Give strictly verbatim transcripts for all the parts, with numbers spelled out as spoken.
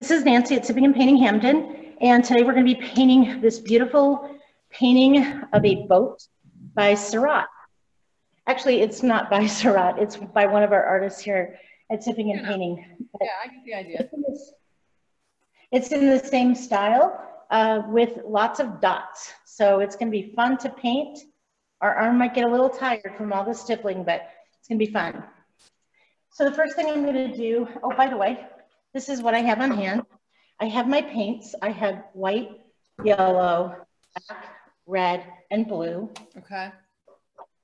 This is Nancy at Sipping N' Painting Hampden, and today we're going to be painting this beautiful painting of a boat by Seurat. Actually, it's not by Seurat, it's by one of our artists here at Sipping N' Painting. But yeah, I get the idea. It's in, this, it's in the same style uh, with lots of dots, so it's going to be fun to paint. Our arm might get a little tired from all the stippling, but it's going to be fun. So the first thing I'm going to do, oh, by the way, this is what I have on hand. I have my paints. I have white, yellow, black, red, and blue. Okay.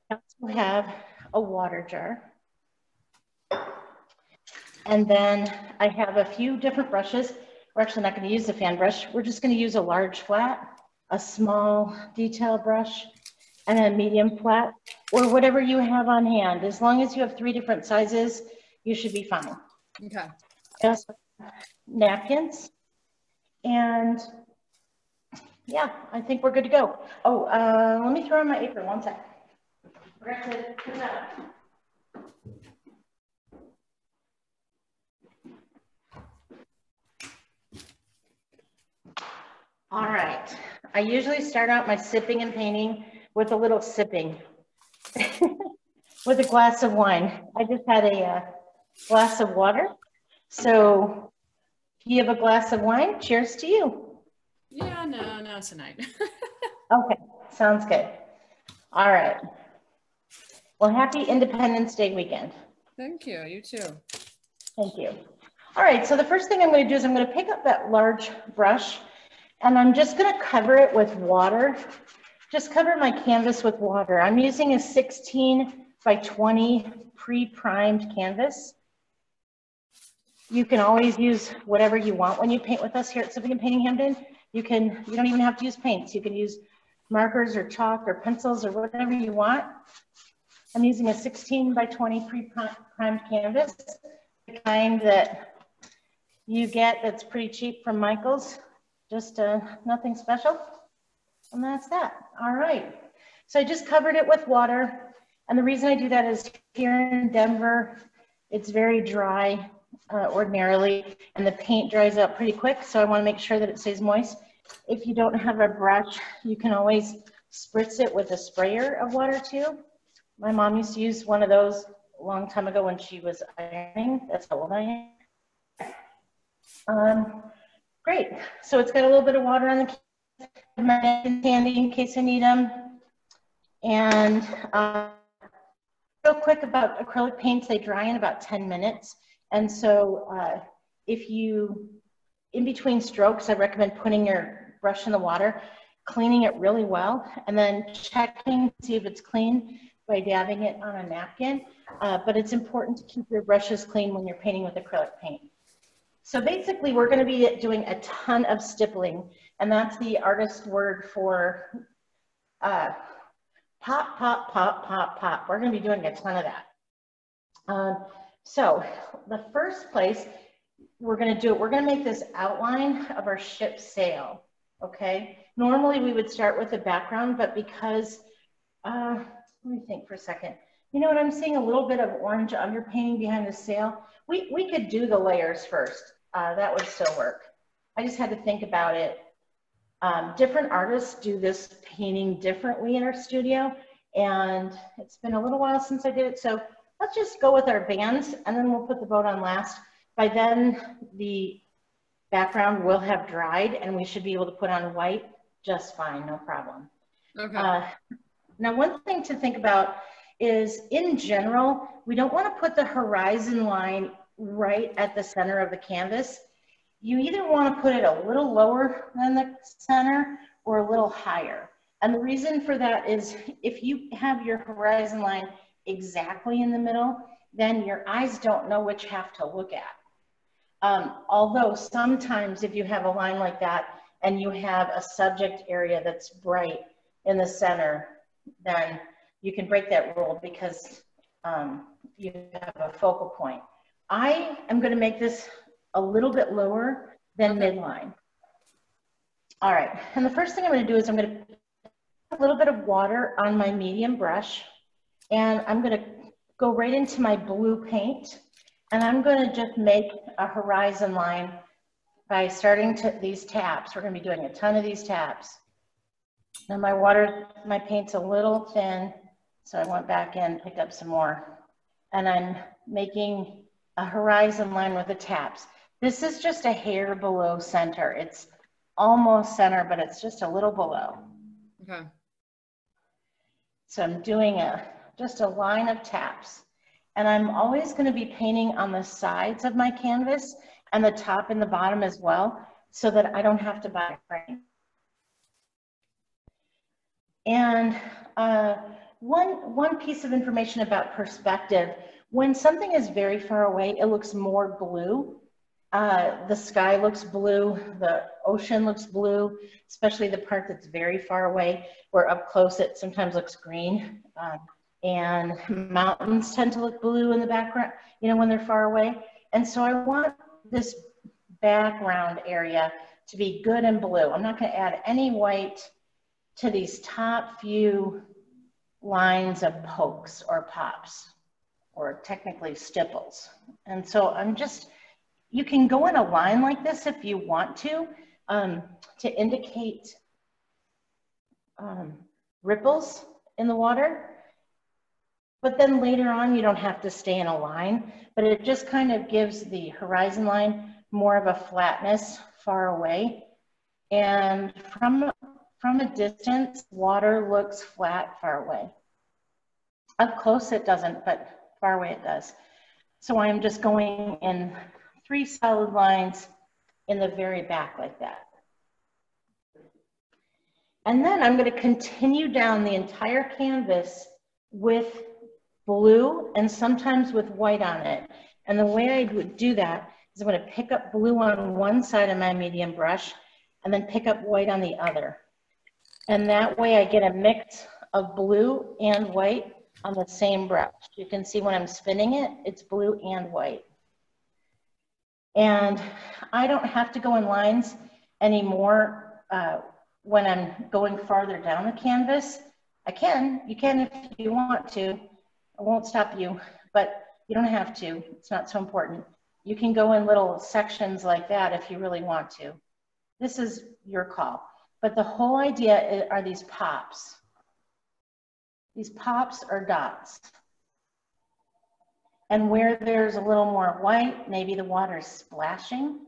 I also have a water jar. And then I have a few different brushes. We're actually not going to use the fan brush. We're just going to use a large flat, a small detail brush, and a medium flat, or whatever you have on hand. As long as you have three different sizes, you should be fine. Okay. Just napkins, and yeah, I think we're good to go. Oh, uh, let me throw on my apron one sec. We're going to put that up. All right, I usually start out my sipping and painting with a little sipping with a glass of wine. I just had a uh, glass of water. So, if you have a glass of wine, cheers to you. Yeah, no, no, tonight. Okay, sounds good. All right. Well, happy Independence Day weekend. Thank you, you too. Thank you. All right, so the first thing I'm going to do is I'm going to pick up that large brush and I'm just going to cover it with water. Just cover my canvas with water. I'm using a sixteen by twenty pre-primed canvas. You can always use whatever you want when you paint with us here at Sipping N' Painting Hampden. You can, you don't even have to use paints. You can use markers or chalk or pencils or whatever you want. I'm using a sixteen by twenty pre-primed canvas, the kind that you get that's pretty cheap from Michael's, just uh, nothing special. And that's that. All right. So I just covered it with water. And the reason I do that is here in Denver, it's very dry. Uh, ordinarily, and the paint dries out pretty quick, so I want to make sure that it stays moist. If you don't have a brush, you can always spritz it with a sprayer of water too. My mom used to use one of those a long time ago when she was ironing. That's how old I am. Um, great. So it's got a little bit of water on the canvas, handy in case I need them. And uh, real quick about acrylic paints, they dry in about ten minutes. And so uh, if you, in between strokes, I recommend putting your brush in the water, cleaning it really well, and then checking to see if it's clean by dabbing it on a napkin. Uh, but it's important to keep your brushes clean when you're painting with acrylic paint. So basically, we're going to be doing a ton of stippling, and that's the artist word for uh, pop, pop, pop, pop, pop. We're going to be doing a ton of that. Um, So the first place we're going to do it, we're going to make this outline of our ship's sail, okay? Normally we would start with the background, but because, uh, let me think for a second. You know what, I'm seeing a little bit of orange underpainting behind the sail. We, we could do the layers first. Uh, that would still work. I just had to think about it. Um, different artists do this painting differently in our studio, and it's been a little while since I did it, so let's just go with our bands and then we'll put the boat on last. By then the background will have dried and we should be able to put on white just fine, no problem. Okay. Uh, now one thing to think about is in general, we don't want to put the horizon line right at the center of the canvas. You either want to put it a little lower than the center or a little higher. And the reason for that is if you have your horizon line exactly in the middle, then your eyes don't know which half to look at. Um, although sometimes if you have a line like that and you have a subject area that's bright in the center, then you can break that rule because um, you have a focal point. I am going to make this a little bit lower than midline. All right, and the first thing I'm going to do is I'm going to put a little bit of water on my medium brush. And I'm going to go right into my blue paint and I'm going to just make a horizon line by starting to, these taps. We're going to be doing a ton of these taps. Now my water, my paint's a little thin, so I went back in, picked up some more. And I'm making a horizon line with the taps. This is just a hair below center. It's almost center, but it's just a little below. Okay. So I'm doing a, just a line of taps. And I'm always going to be painting on the sides of my canvas and the top and the bottom as well, so that I don't have to buy a frame. And uh, one, one piece of information about perspective, when something is very far away, it looks more blue. Uh, the sky looks blue, the ocean looks blue, especially the part that's very far away, where up close it sometimes looks green. Um, and mountains tend to look blue in the background, you know, when they're far away. And so I want this background area to be good and blue. I'm not going to add any white to these top few lines of pokes or pops, or technically stipples. And so I'm just, you can go in a line like this if you want to, um, to indicate um, ripples in the water. But then later on, you don't have to stay in a line, but it just kind of gives the horizon line more of a flatness far away. And from, from a distance, water looks flat far away. Up close it doesn't, but far away it does. So I'm just going in three solid lines in the very back like that. And then I'm going to continue down the entire canvas with blue and sometimes with white on it. And the way I would do that is I'm going to pick up blue on one side of my medium brush and then pick up white on the other. And that way I get a mix of blue and white on the same brush. You can see when I'm spinning it, it's blue and white. And I don't have to go in lines anymore uh, when I'm going farther down the canvas. I can, you can if you want to. I won't stop you, but you don't have to. It's not so important. You can go in little sections like that if you really want to. This is your call. But the whole idea are these pops. These pops are dots. And where there's a little more white, maybe the water's splashing.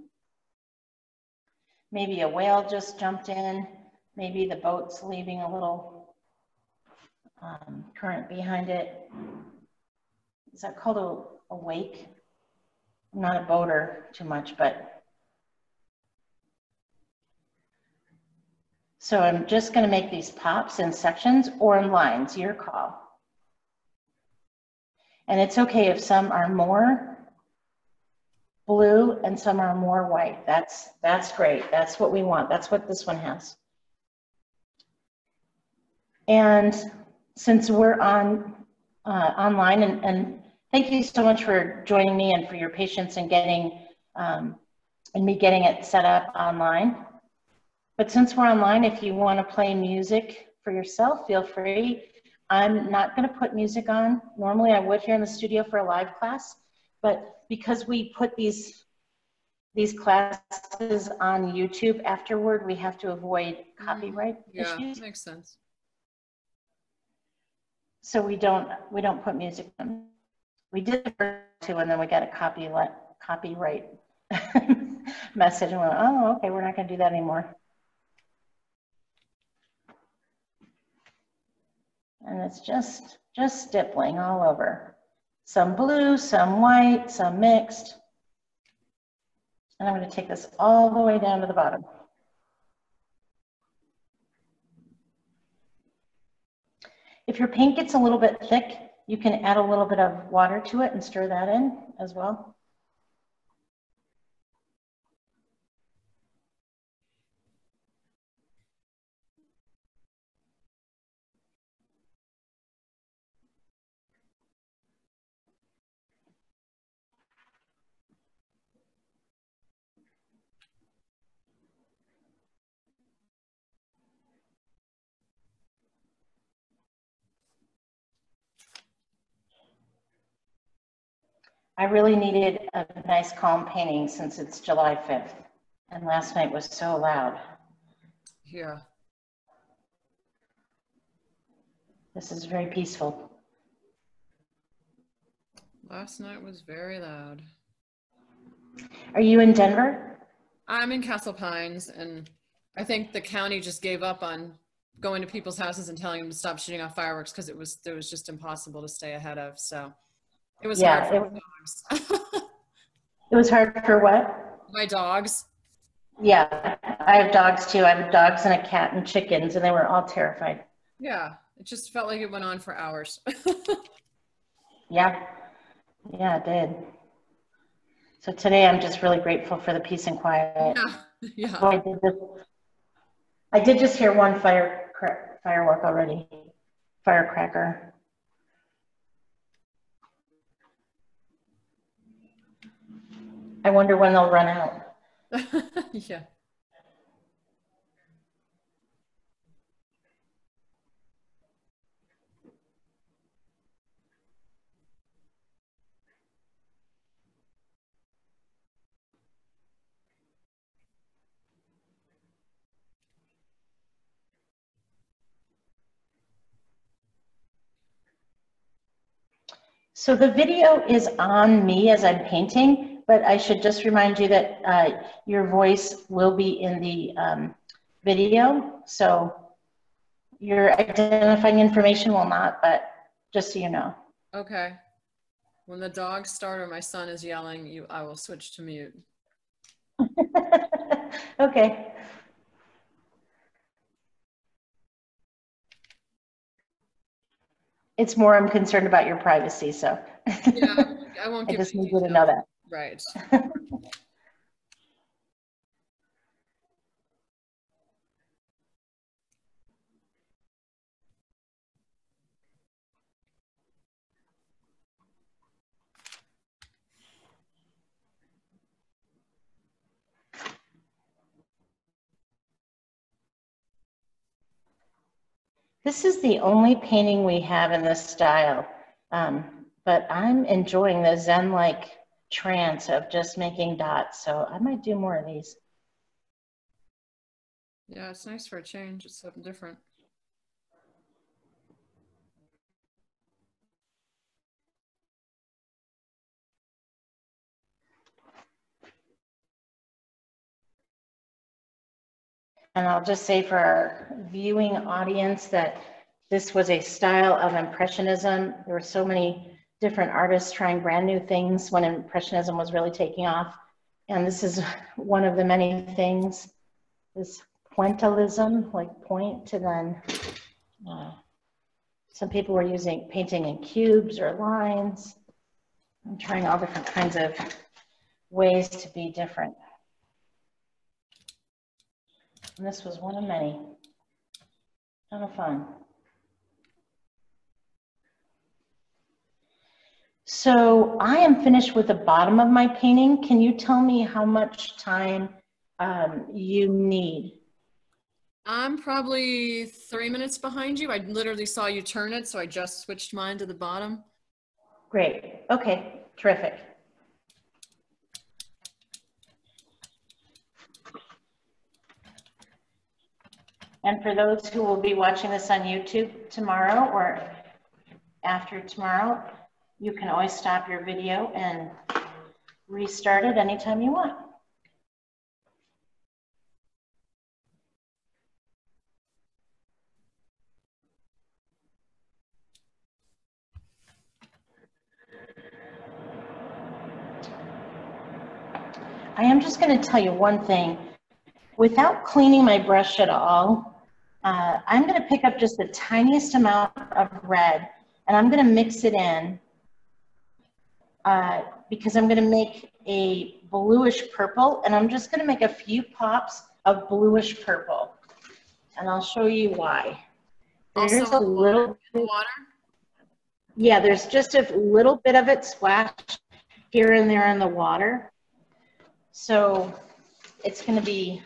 Maybe a whale just jumped in. Maybe the boat's leaving a little Um, current behind it. Is that called a, a wake? I'm not a boater too much, but. So I'm just going to make these pops in sections or in lines, your call. And it's okay if some are more blue and some are more white. That's, that's great. That's what we want. That's what this one has. And since we're on uh, online, and, and thank you so much for joining me and for your patience and getting um, and me getting it set up online. But since we're online, if you want to play music for yourself, feel free. I'm not going to put music on. Normally, I would here in the studio for a live class, but because we put these these classes on YouTube afterward, we have to avoid copyright mm, yeah, issues. Yeah, makes sense. So we don't we don't put music on. We did too, and then we got a copy copyright message, and we went, oh, okay, we're not going to do that anymore. And it's just just stippling all over, some blue, some white, some mixed. And I'm going to take this all the way down to the bottom. If your paint gets a little bit thick, you can add a little bit of water to it and stir that in as well. I really needed a nice calm painting since it's July fifth. And last night was so loud. Yeah. This is very peaceful. Last night was very loud. Are you in Denver? I'm in Castle Pines, and I think the county just gave up on going to people's houses and telling them to stop shooting off fireworks because it was it was just impossible to stay ahead of. So it was yeah, hard for it, dogs. It was hard for what? My dogs. Yeah, I have dogs too. I have dogs and a cat and chickens, and they were all terrified. Yeah, it just felt like it went on for hours. Yeah, yeah, it did. So today I'm just really grateful for the peace and quiet. Yeah, yeah. So I, did this, I did just hear one fire firework already, firecracker. I wonder when they'll run out. Yeah. So the video is on me as I'm painting, but I should just remind you that uh, your voice will be in the um, video. So your identifying information will not, but just so you know. Okay. When the dogs start or my son is yelling, you, I will switch to mute. Okay. It's more I'm concerned about your privacy, so. Yeah, I won't give I just need you to know that. Right. This is the only painting we have in this style, um, but I'm enjoying the Zen-like trance of just making dots, so I might do more of these. Yeah, it's nice for a change. It's something different. And I'll just say for our viewing audience that this was a style of Impressionism. There were so many different artists trying brand new things when Impressionism was really taking off. And this is one of the many things, this pointilism, like point, and then uh, some people were using painting in cubes or lines. I'm trying all different kinds of ways to be different. And this was one of many. Kind of fun. So I am finished with the bottom of my painting. Can you tell me how much time um, you need? I'm probably three minutes behind you. I literally saw you turn it, so I just switched mine to the bottom. Great. Okay. Terrific. And for those who will be watching this on YouTube tomorrow or after tomorrow, you can always stop your video and restart it anytime you want. I am just going to tell you one thing. Without cleaning my brush at all, Uh, I'm going to pick up just the tiniest amount of red, and I'm going to mix it in uh, because I'm going to make a bluish purple, and I'm just going to make a few pops of bluish purple, and I'll show you why. There's also a little bit of water. Yeah, there's just a little bit of it splashed here and there in the water, so it's going to be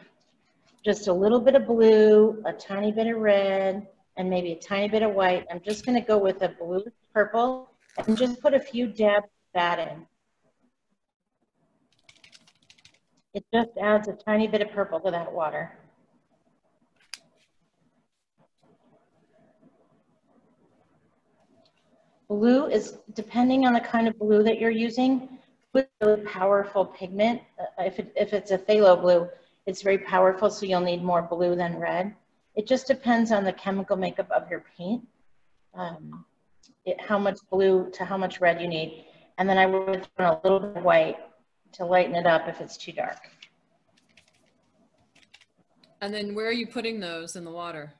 just a little bit of blue, a tiny bit of red, and maybe a tiny bit of white. I'm just gonna go with a blue purple and just put a few dabs of that in. It just adds a tiny bit of purple to that water. Blue is, depending on the kind of blue that you're using, with a powerful pigment. If, it, if it's a phthalo blue, it's very powerful, so you'll need more blue than red. It just depends on the chemical makeup of your paint, um, it, how much blue to how much red you need. And then I would throw in a little bit of white to lighten it up if it's too dark. And then where are you putting those in the water?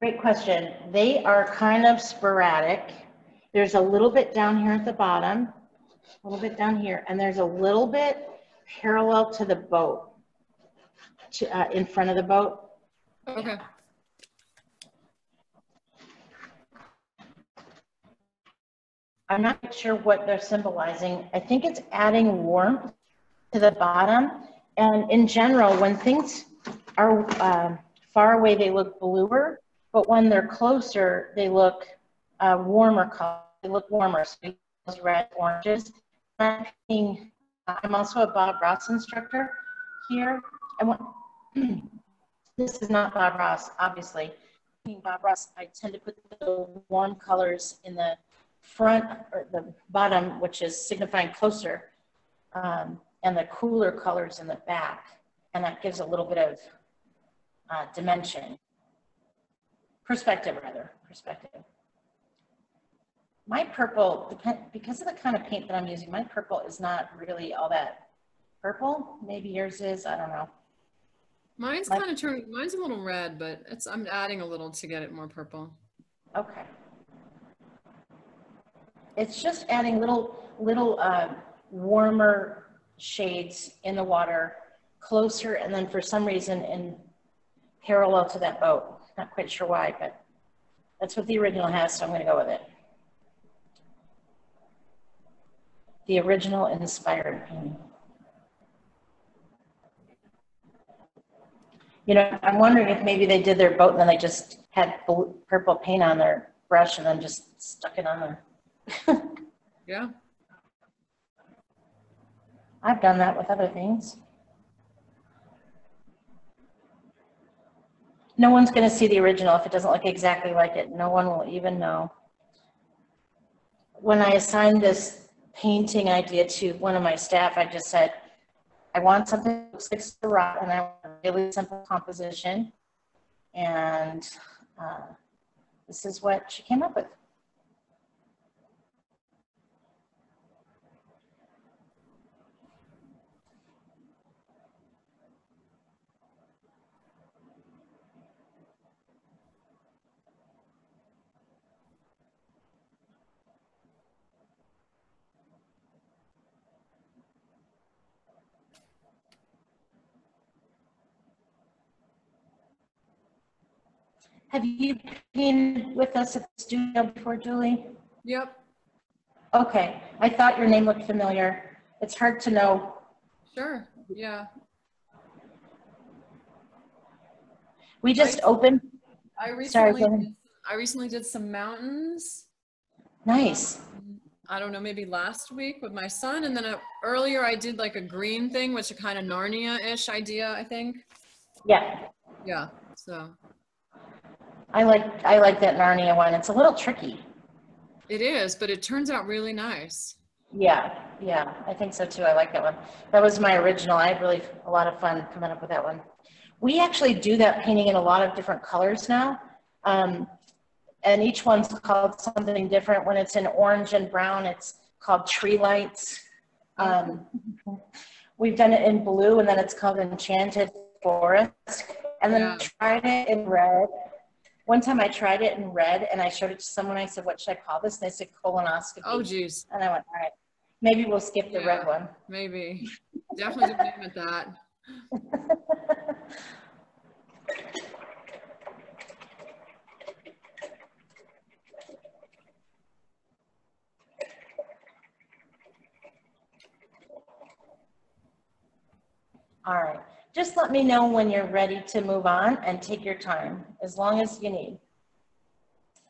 Great question. They are kind of sporadic. There's a little bit down here at the bottom, a little bit down here, and there's a little bit parallel to the boat, to, uh, in front of the boat. Okay. I'm not sure what they're symbolizing. I think it's adding warmth to the bottom. And in general, when things are uh, far away, they look bluer, but when they're closer, they look uh, warmer color. They look warmer, so those red, oranges. I'm painting, I'm also a Bob Ross instructor here. I want, this is not Bob Ross, obviously. Being Bob Ross, I tend to put the warm colors in the front or the bottom, which is signifying closer, um, and the cooler colors in the back, and that gives a little bit of uh, dimension, perspective rather, perspective. My purple, depend because of the kind of paint that I'm using, my purple is not really all that purple. Maybe yours is, I don't know. Mine's kind of turning, mine's a little red, but it's, I'm adding a little to get it more purple. Okay. It's just adding little, little uh, warmer shades in the water, closer, and then for some reason in parallel to that boat. Not quite sure why, but that's what the original has, so I'm going to go with it. The original inspired painting. You know, I'm wondering if maybe they did their boat and then they just had blue, purple paint on their brush and then just stuck it on there. Yeah. I've done that with other things. No one's going to see the original if it doesn't look exactly like it. No one will even know. When I assigned this painting idea to one of my staff, I just said, I want something that looks like Seurat, and I want a really simple composition. And uh, this is what she came up with. Have you been with us at the studio before, Julie? Yep. Okay. I thought your name looked familiar. It's hard to know. Sure. Yeah. We just I, opened. I recently, Sorry, did, I recently did some mountains. Nice. Um, I don't know, maybe last week with my son. And then a, earlier I did like a green thing, which is a kind of Narnia-ish idea, I think. Yeah. Yeah. So. I like, I like that Narnia one. It's a little tricky. It is, but it turns out really nice. Yeah, yeah, I think so too. I like that one. That was my original. I had really a lot of fun coming up with that one. We actually do that painting in a lot of different colors now. Um, and each one's called something different. When it's in orange and brown, it's called tree lights. Um, we've done it in blue, and then it's called enchanted forest. And then yeah. tried it in red. One time I tried it in red and I showed it to someone. I said, what should I call this? And they said colonoscopy. Oh, geez. And I went, all right, maybe we'll skip the yeah, red one. Maybe. Definitely didn't name it that. All right. Just let me know when you're ready to move on and take your time, as long as you need.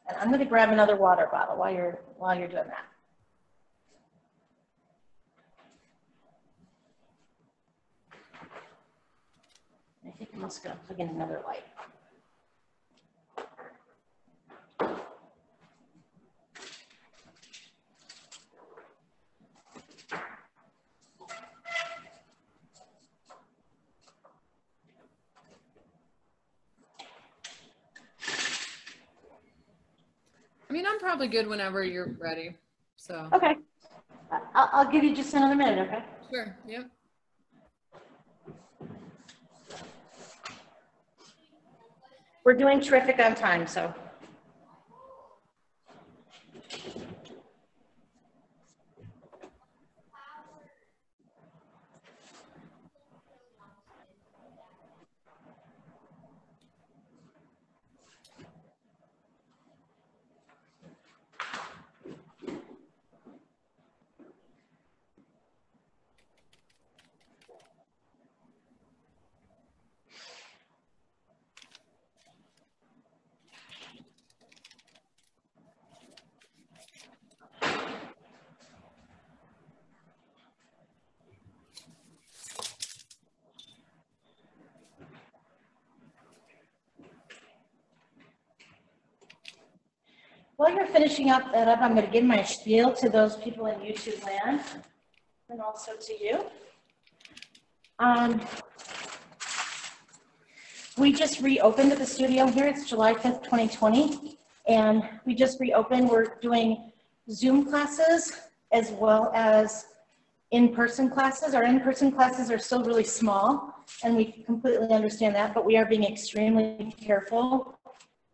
And I'm going to grab another water bottle while you're, while you're doing that. I think I'm just going to plug in another light. I mean, I'm probably good whenever you're ready, so. Okay. I'll, I'll give you just another minute, okay? Sure, yep. We're doing terrific on time, so. While you're finishing up that up, I'm going to give my spiel to those people in YouTube land and also to you. Um, we just reopened at the studio here. It's July fifth, twenty twenty. And we just reopened. We're doing Zoom classes as well as in-person classes. Our in-person classes are still really small, and we completely understand that, but we are being extremely careful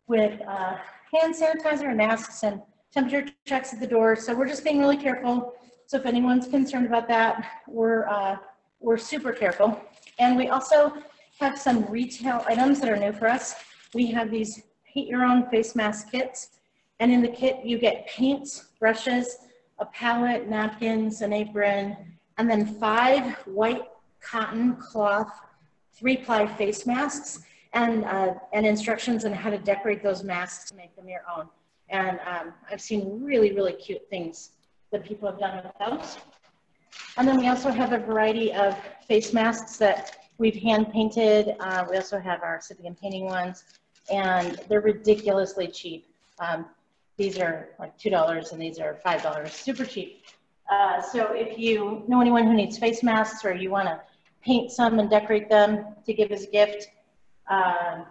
with uh, hand sanitizer and masks and temperature checks at the door. So we're just being really careful. So if anyone's concerned about that, we're, uh, we're super careful. And we also have some retail items that are new for us. We have these paint your own face mask kits. And in the kit, you get paints, brushes, a palette, napkins, an apron, and then five white cotton cloth three-ply face masks. And, uh, and instructions on how to decorate those masks to make them your own. And um, I've seen really, really cute things that people have done with those. And then we also have a variety of face masks that we've hand painted. Uh, we also have our Sipping N' Painting ones, and they're ridiculously cheap. Um, these are like two dollars and these are five dollars, super cheap. Uh, so if you know anyone who needs face masks or you wanna paint some and decorate them to give as a gift, Um,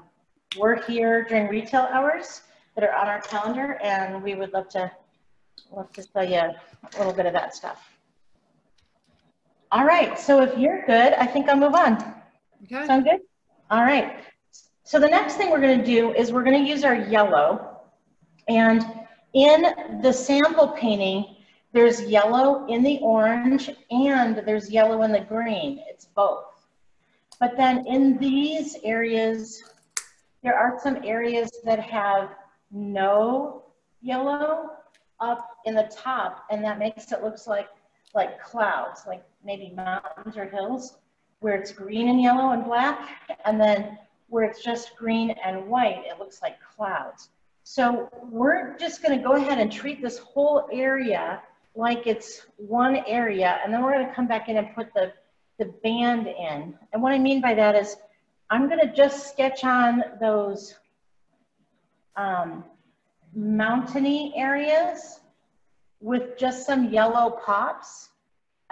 we're here during retail hours that are on our calendar, and we would love to, love to tell you a little bit of that stuff. All right, so if you're good, I think I'll move on. Okay. Sound good? All right. So the next thing we're going to do is we're going to use our yellow, and in the sample painting, there's yellow in the orange and there's yellow in the green. It's both. But then in these areas, there are some areas that have no yellow up in the top, and that makes it looks like, like clouds, like maybe mountains or hills, where it's green and yellow and black, and then where it's just green and white, it looks like clouds. So we're just gonna go ahead and treat this whole area like it's one area, and then we're gonna come back in and put the the band in. And what I mean by that is I'm going to just sketch on those um, mountainy areas with just some yellow pops,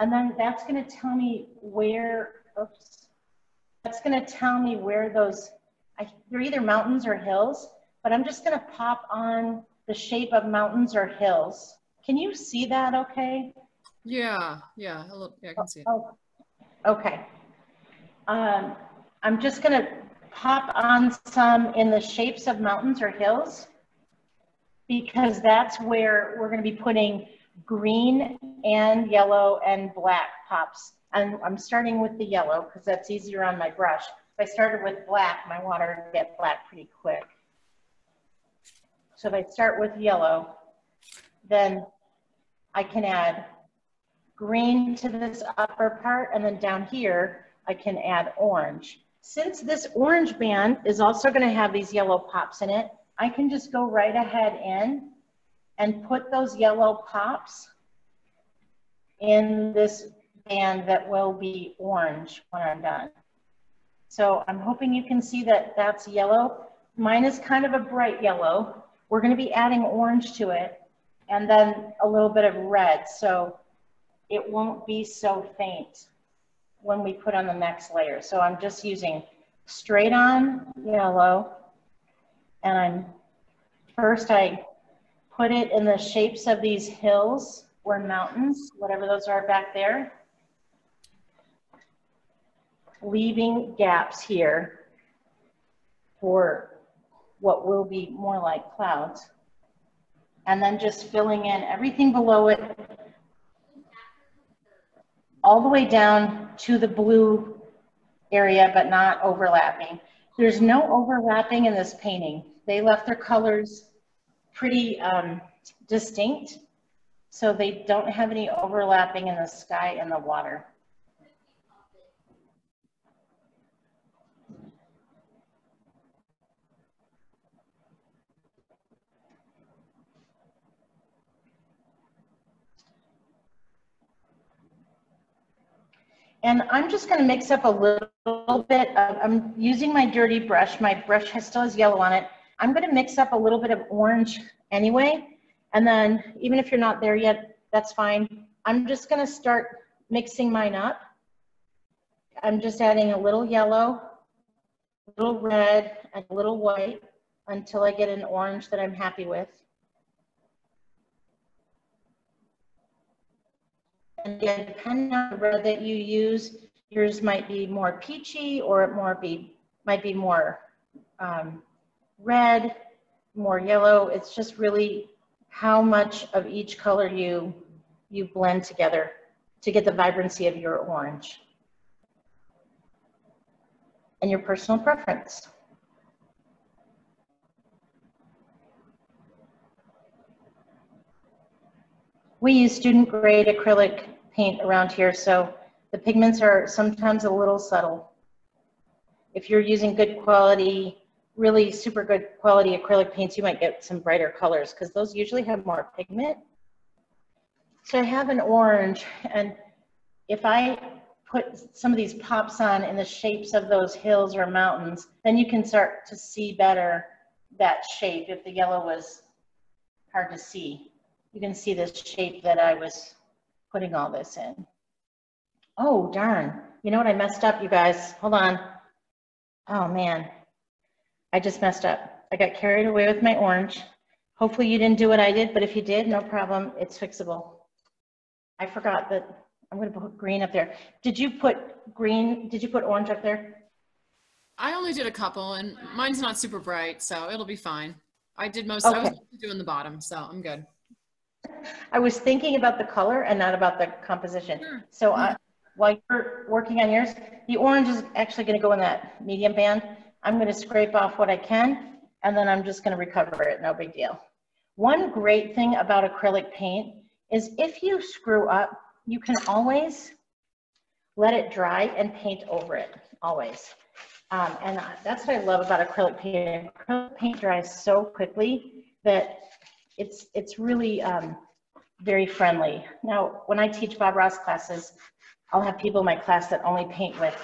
and then that's going to tell me where, oops, that's going to tell me where those, I, they're either mountains or hills, but I'm just going to pop on the shape of mountains or hills. Can you see that okay? Yeah, yeah, a little, yeah, I can see it. Oh, oh. Okay, um, I'm just gonna pop on some in the shapes of mountains or hills, because that's where we're gonna be putting green and yellow and black pops. And I'm starting with the yellow because that's easier on my brush. If I started with black, my water would get black pretty quick. So if I start with yellow, then I can add green to this upper part, and then down here, I can add orange. Since this orange band is also going to have these yellow pops in it, I can just go right ahead in and put those yellow pops in this band that will be orange when I'm done. So I'm hoping you can see that that's yellow. Mine is kind of a bright yellow. We're going to be adding orange to it and then a little bit of red, so it won't be so faint when we put on the next layer. So I'm just using straight on yellow, and I'm first I put it in the shapes of these hills or mountains, whatever those are back there, leaving gaps here for what will be more like clouds, and then just filling in everything below it all the way down to the blue area, but not overlapping. There's no overlapping in this painting. They left their colors pretty um, distinct, so they don't have any overlapping in the sky and the water. And I'm just going to mix up a little bit of, I'm using my dirty brush. My brush has, still has yellow on it. I'm going to mix up a little bit of orange anyway. And then even if you're not there yet, that's fine. I'm just going to start mixing mine up. I'm just adding a little yellow, a little red, and a little white until I get an orange that I'm happy with. And again, depending on the red that you use, yours might be more peachy, or it more be, might be more um, red, more yellow. It's just really how much of each color you, you blend together to get the vibrancy of your orange and your personal preference. We use student grade acrylic paint around here, so the pigments are sometimes a little subtle. If you're using good quality, really super good quality acrylic paints, you might get some brighter colors because those usually have more pigment. So I have an orange, and if I put some of these pops on in the shapes of those hills or mountains, then you can start to see better that shape if the yellow was hard to see. You can see this shape that I was putting all this in. Oh, darn. You know what? I messed up, you guys. Hold on. Oh, man. I just messed up. I got carried away with my orange. Hopefully you didn't do what I did, but if you did, no problem. It's fixable. I forgot that I'm going to put green up there. Did you put green? Did you put orange up there? I only did a couple, and mine's not super bright, so it'll be fine. I did most. Okay. I was doing the bottom, so I'm good. I was thinking about the color and not about the composition. Sure. So I, while you're working on yours, the orange is actually going to go in that medium band. I'm going to scrape off what I can, and then I'm just going to recover it. No big deal. One great thing about acrylic paint is if you screw up, you can always let it dry and paint over it, always. Um, and that's what I love about acrylic paint. Acrylic paint dries so quickly that It's, it's really um, very friendly. Now, when I teach Bob Ross classes, I'll have people in my class that only paint with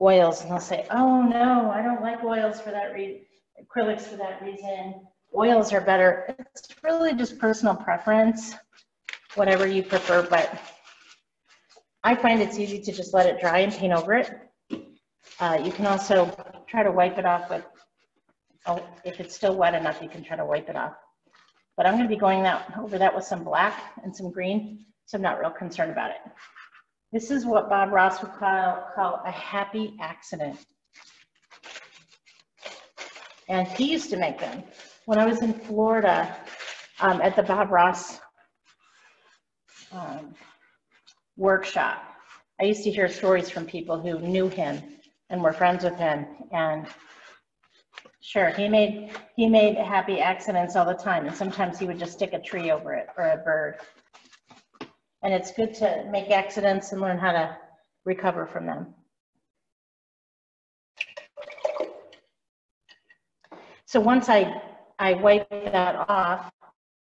oils, and they'll say, oh no, I don't like oils for that reason, acrylics for that reason. Oils are better. It's really just personal preference, whatever you prefer, but I find it's easy to just let it dry and paint over it. Uh, you can also try to wipe it off with, oh, if it's still wet enough, you can try to wipe it off. But I'm going to be going that, over that with some black and some green, so I'm not real concerned about it. This is what Bob Ross would call, call a happy accident. And he used to make them. When I was in Florida um, at the Bob Ross um, workshop, I used to hear stories from people who knew him and were friends with him. And sure, he made he made happy accidents all the time, and sometimes he would just stick a tree over it or a bird. And it's good to make accidents and learn how to recover from them. So once I, I wipe that off,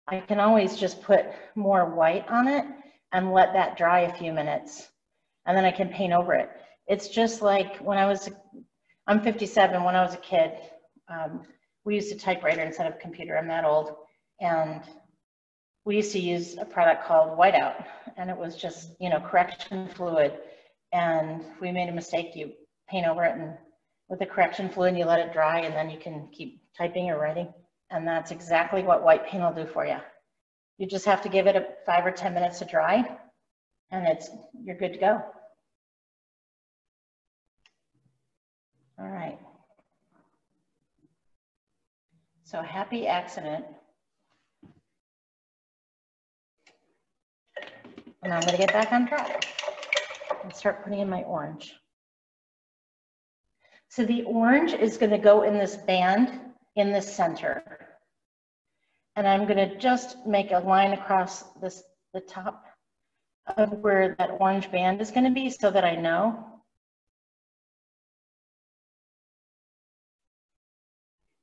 I can always just put more white on it and let that dry a few minutes, and then I can paint over it. It's just like when I was I'm fifty-seven. When I was a kid, um, we used a typewriter instead of computer. I'm that old. And we used to use a product called whiteout, and it was just, you know, correction fluid. And if we made a mistake, you paint over it and with the correction fluid, you let it dry, and then you can keep typing or writing. And that's exactly what white paint will do for you. You just have to give it a five or ten minutes to dry, and it's, you're good to go. All right. So happy accident. And I'm gonna get back on track and start putting in my orange. So the orange is gonna go in this band in the center. And I'm gonna just make a line across this, the top of where that orange band is gonna be so that I know.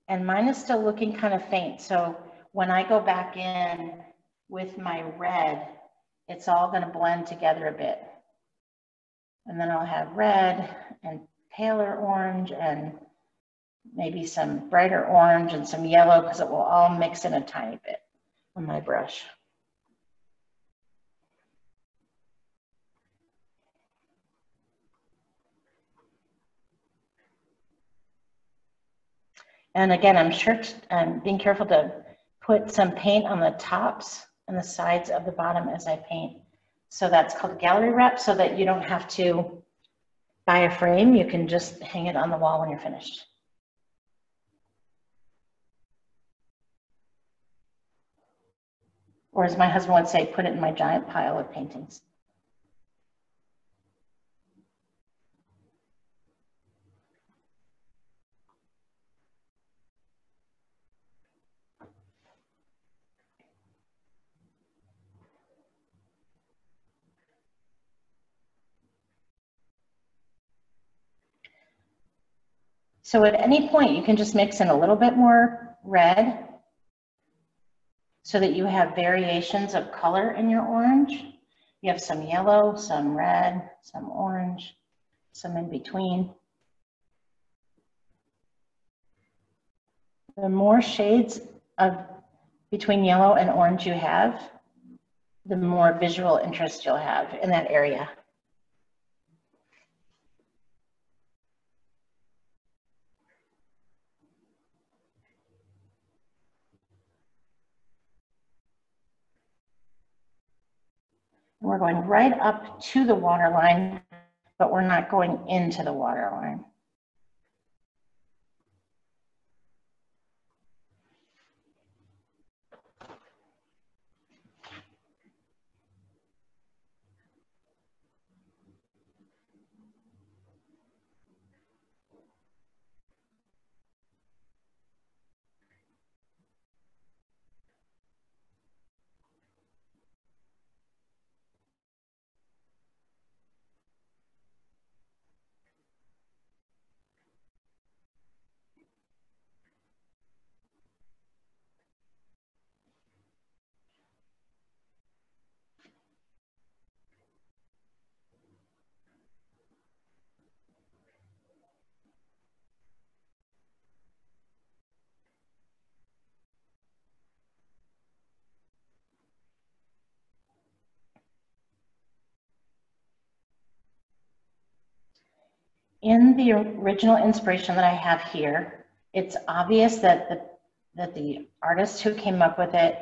And mine is still looking kind of faint. So when I go back in with my red, it's all gonna blend together a bit. And then I'll have red and paler orange and maybe some brighter orange and some yellow, because it will all mix in a tiny bit on my brush. And again, I'm sure I'm being careful to put some paint on the tops and the sides of the bottom as I paint. So that's called gallery wrap, so that you don't have to buy a frame. You can just hang it on the wall when you're finished. Or as my husband would say, put it in my giant pile of paintings. So at any point, you can just mix in a little bit more red so that you have variations of color in your orange. You have some yellow, some red, some orange, some in between. The more shades of between yellow and orange you have, the more visual interest you'll have in that area. We're going right up to the water line, but we're not going into the water line. In the original inspiration that I have here, it's obvious that the, that the artist who came up with it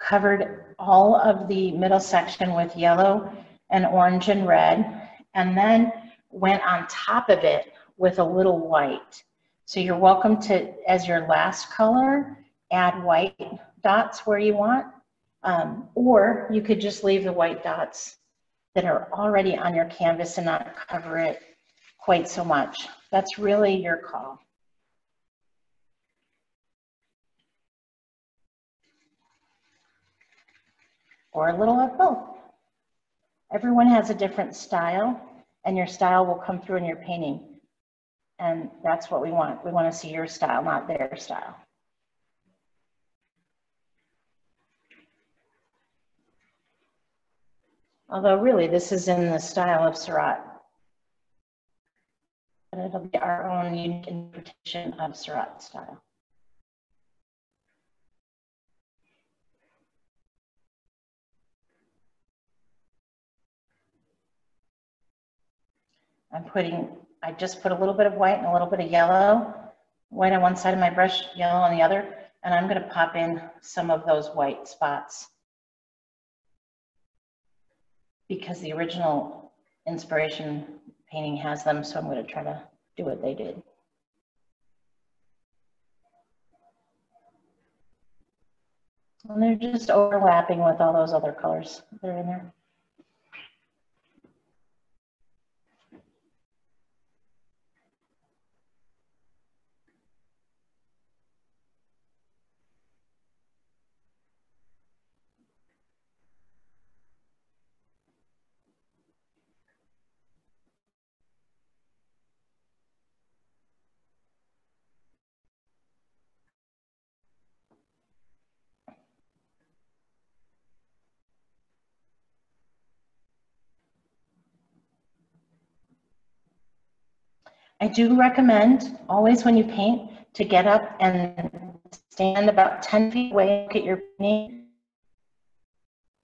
covered all of the middle section with yellow and orange and red, and then went on top of it with a little white. So you're welcome to, as your last color, add white dots where you want, um, or you could just leave the white dots that are already on your canvas and not cover it quite so much. That's really your call. Or a little of both. Everyone has a different style, and your style will come through in your painting. And that's what we want. We want to see your style, not their style. Although really, this is in the style of Seurat. but it'll be our own unique interpretation of Seurat style. I'm putting, I just put a little bit of white and a little bit of yellow, white on one side of my brush, yellow on the other, and I'm going to pop in some of those white spots because the original inspiration painting has them, so I'm going to try to do what they did. And they're just overlapping with all those other colors that are in there. I do recommend always when you paint to get up and stand about ten feet away and look at your painting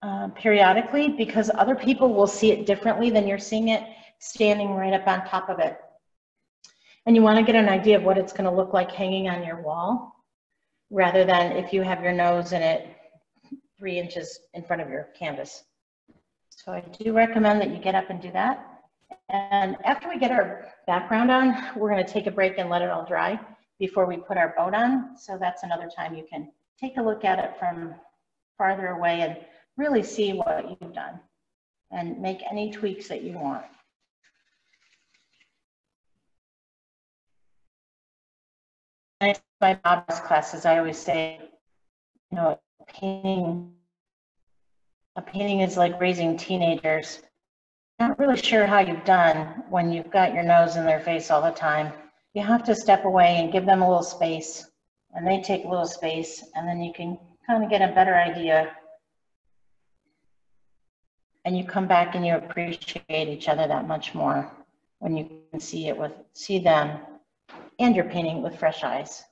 uh, periodically, because other people will see it differently than you're seeing it standing right up on top of it. And you want to get an idea of what it's going to look like hanging on your wall rather than if you have your nose in it three inches in front of your canvas. So I do recommend that you get up and do that. And after we get our background on, we're going to take a break and let it all dry before we put our boat on. So that's another time you can take a look at it from farther away and really see what you've done and make any tweaks that you want. In my Bob Ross classes, I always say, you know, painting, a painting is like raising teenagers. Not really sure how you've done when you've got your nose in their face all the time. You have to step away and give them a little space, and they take a little space, and then you can kind of get a better idea. And you come back and you appreciate each other that much more when you can see it with see them and your painting with fresh eyes.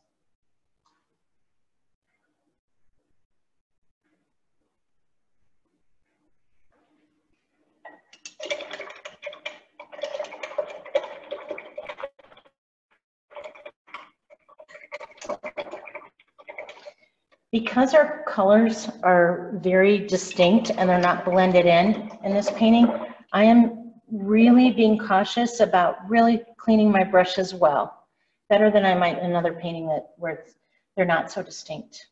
Because our colors are very distinct and they're not blended in in this painting, I am really being cautious about really cleaning my brushes well, better than I might in another painting that where they're not so distinct.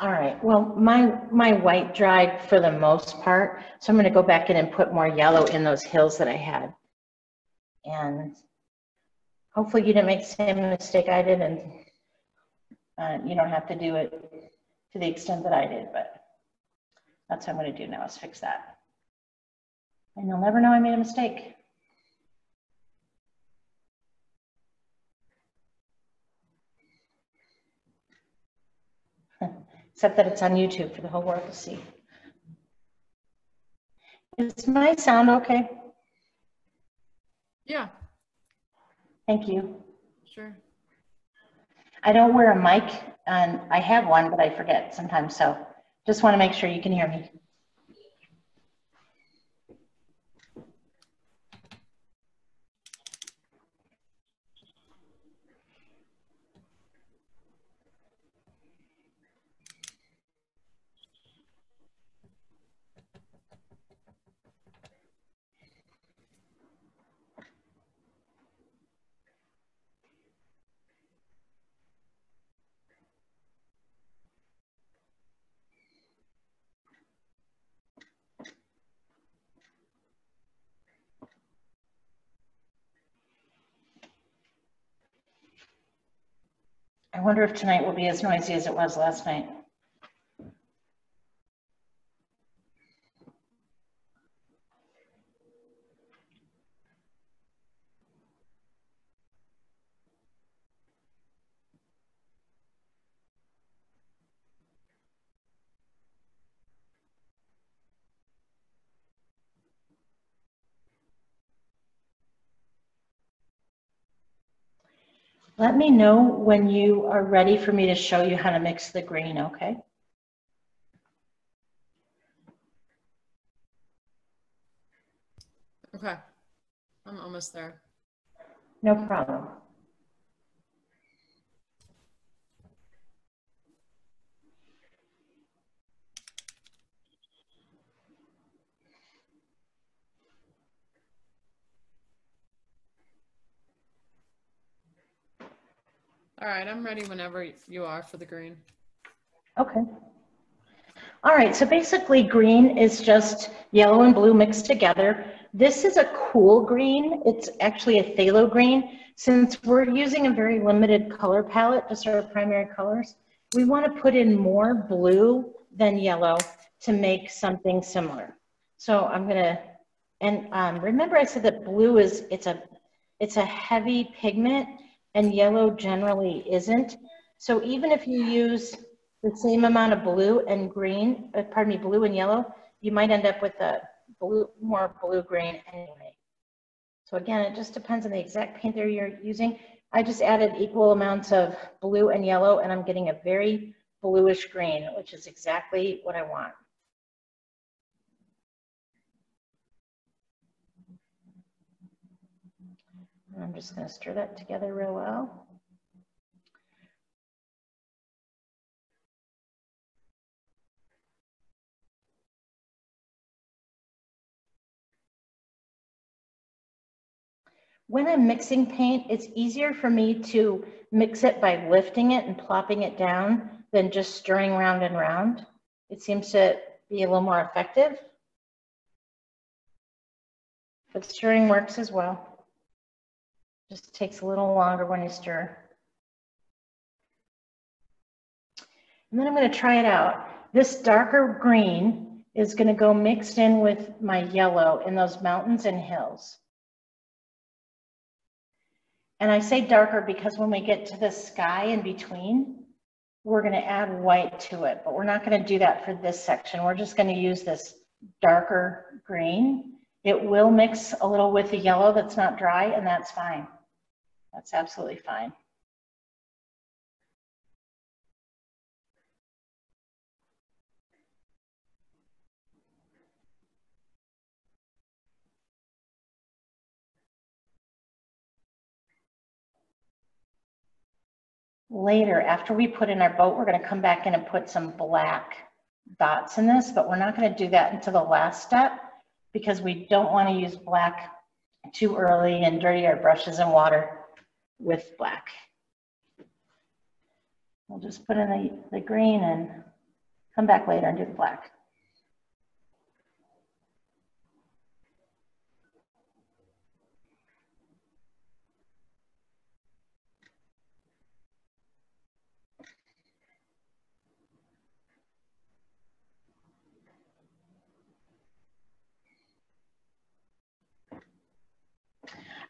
All right, well, my, my white dried for the most part, so I'm going to go back in and put more yellow in those hills that I had. And hopefully you didn't make the same mistake I did, and uh, you don't have to do it to the extent that I did, but that's what I'm going to do now is fix that. And you'll never know I made a mistake. Except that it's on YouTube for the whole world to see. Is my sound okay? Yeah. Thank you. Sure. I don't wear a mic, and I have one, but I forget sometimes, so just want to make sure you can hear me. I wonder if tonight will be as noisy as it was last night. Let me know when you are ready for me to show you how to mix the green, okay? Okay, I'm almost there. No problem. All right, I'm ready whenever you are for the green. Okay. All right, so basically green is just yellow and blue mixed together. This is a cool green. It's actually a phthalo green. Since we're using a very limited color palette, just our primary colors, we want to put in more blue than yellow to make something similar. So I'm gonna, and um, remember I said that blue is, it's a, it's a heavy pigment, and yellow generally isn't. So even if you use the same amount of blue and green, uh, pardon me, blue and yellow, you might end up with a blue, more blue-green anyway. So again, it just depends on the exact painter you're using. I just added equal amounts of blue and yellow, and I'm getting a very bluish green, which is exactly what I want. I'm just going to stir that together real well. When I'm mixing paint, it's easier for me to mix it by lifting it and plopping it down than just stirring round and round. It seems to be a little more effective, but stirring works as well. Just takes a little longer when you stir. And then I'm going to try it out. This darker green is going to go mixed in with my yellow in those mountains and hills. And I say darker because when we get to the sky in between, we're going to add white to it, but we're not going to do that for this section. We're just going to use this darker green. It will mix a little with the yellow that's not dry, and that's fine. That's absolutely fine. Later, after we put in our boat, we're going to come back in and put some black dots in this, but we're not going to do that until the last step because we don't want to use black too early and dirty our brushes and water with black. We'll just put in the, the green and come back later and do the black.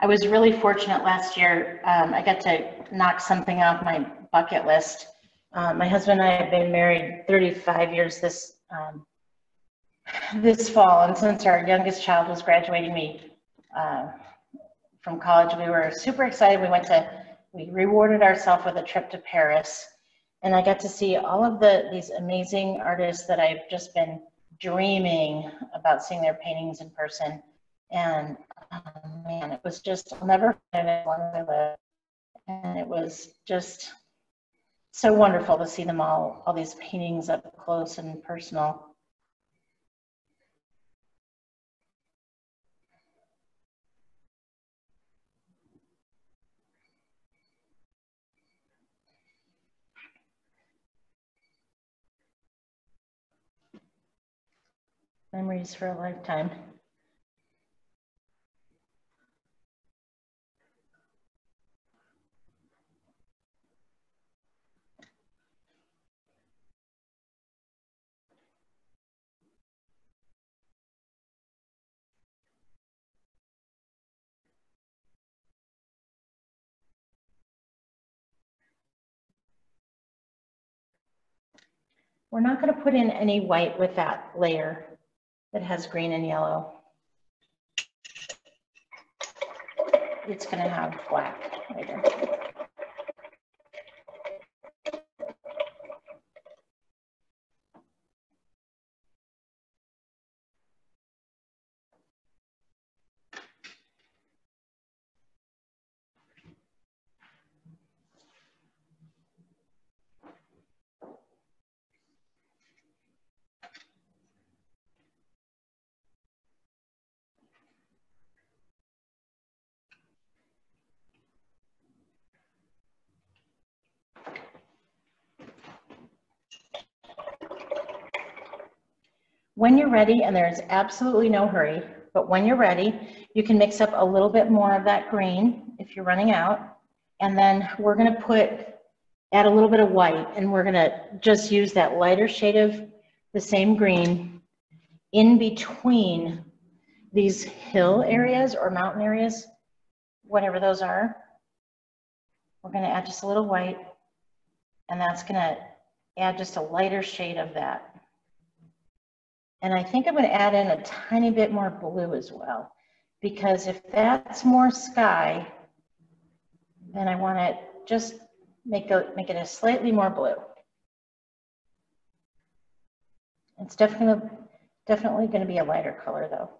I was really fortunate last year. Um, I got to knock something off my bucket list. Uh, my husband and I have been married thirty-five years this um, this fall, and since our youngest child was graduating me uh, from college, we were super excited. We went to, we rewarded ourselves with a trip to Paris, and I got to see all of the these amazing artists that I've just been dreaming about seeing their paintings in person. And um, man, it was just, I'll never forget it as long as I live. And it was just so wonderful to see them all, all these paintings up close and personal. Memories for a lifetime. We're not going to put in any white with that layer that has green and yellow. It's going to have black later. When you're ready, and there's absolutely no hurry, but when you're ready, you can mix up a little bit more of that green if you're running out. And then we're gonna put, add a little bit of white, and we're gonna just use that lighter shade of the same green in between these hill areas or mountain areas, whatever those are. We're gonna add just a little white, and that's gonna add just a lighter shade of that. And I think I'm gonna add in a tiny bit more blue as well, because if that's more sky, then I wanna just make, a, make it a slightly more blue. It's definitely, definitely gonna be a lighter color though.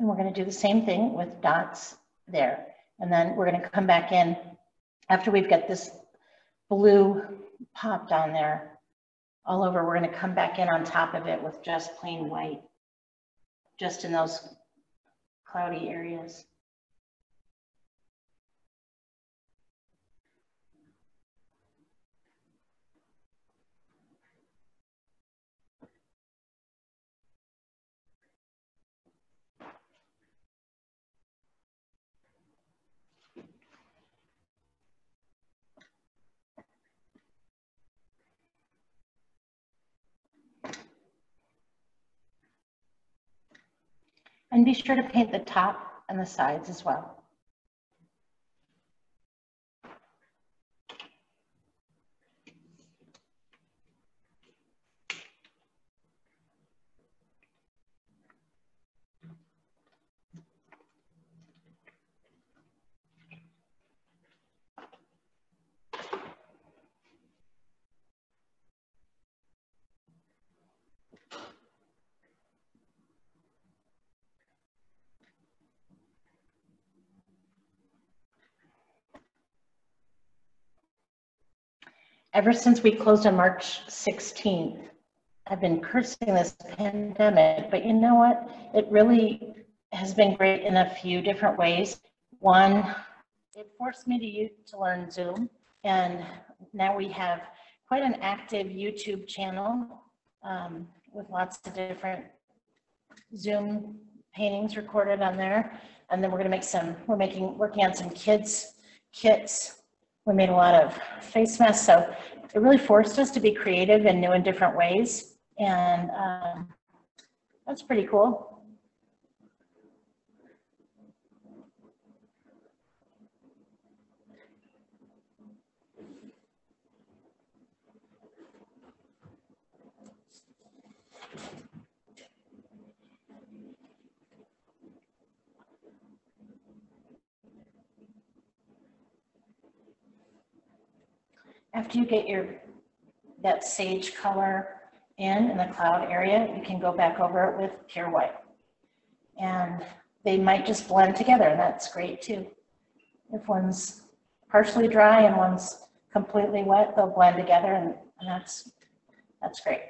And we're going to do the same thing with dots there. And then we're going to come back in after we've got this blue popped on there all over. We're going to come back in on top of it with just plain white, just in those cloudy areas. And be sure to paint the top and the sides as well. Ever since we closed on March sixteenth, I've been cursing this pandemic, but you know what? It really has been great in a few different ways. One, it forced me to, use, to learn Zoom, and now we have quite an active YouTube channel um, with lots of different Zoom paintings recorded on there. And then we're gonna make some, we're making, working on some kids kits. We made a lot of face masks, so it really forced us to be creative in new and different ways, and um, that's pretty cool. After you get your that sage color in in the cloud area, you can go back over it with pure white, and they might just blend together, and that's great too. If one's partially dry and one's completely wet, they'll blend together, and, and that's that's great.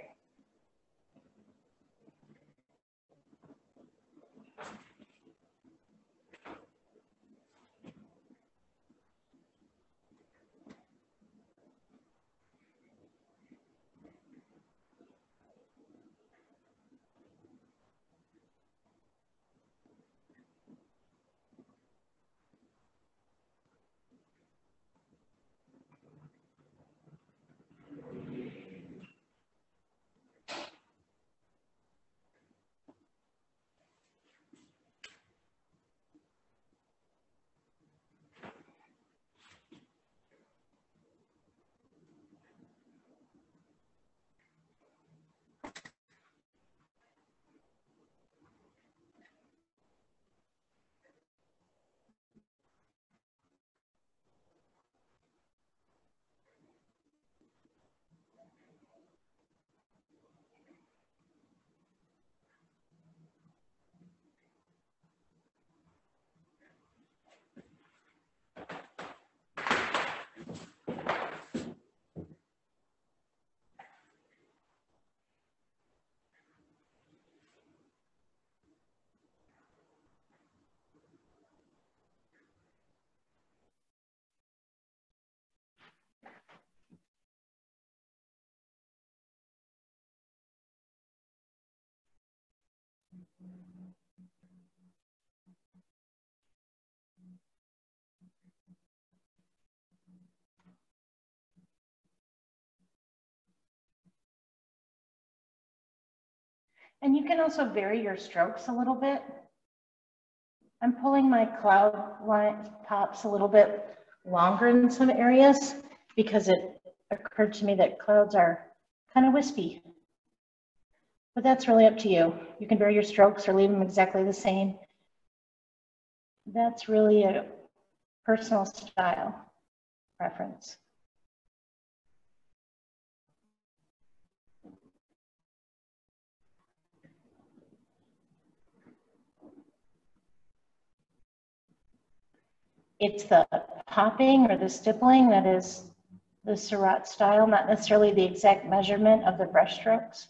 And you can also vary your strokes a little bit. I'm pulling my cloud line tops a little bit longer in some areas because it occurred to me that clouds are kind of wispy. But that's really up to you. You can vary your strokes or leave them exactly the same. That's really a personal style preference. It's the popping or the stippling that is the Seurat style, not necessarily the exact measurement of the brush strokes.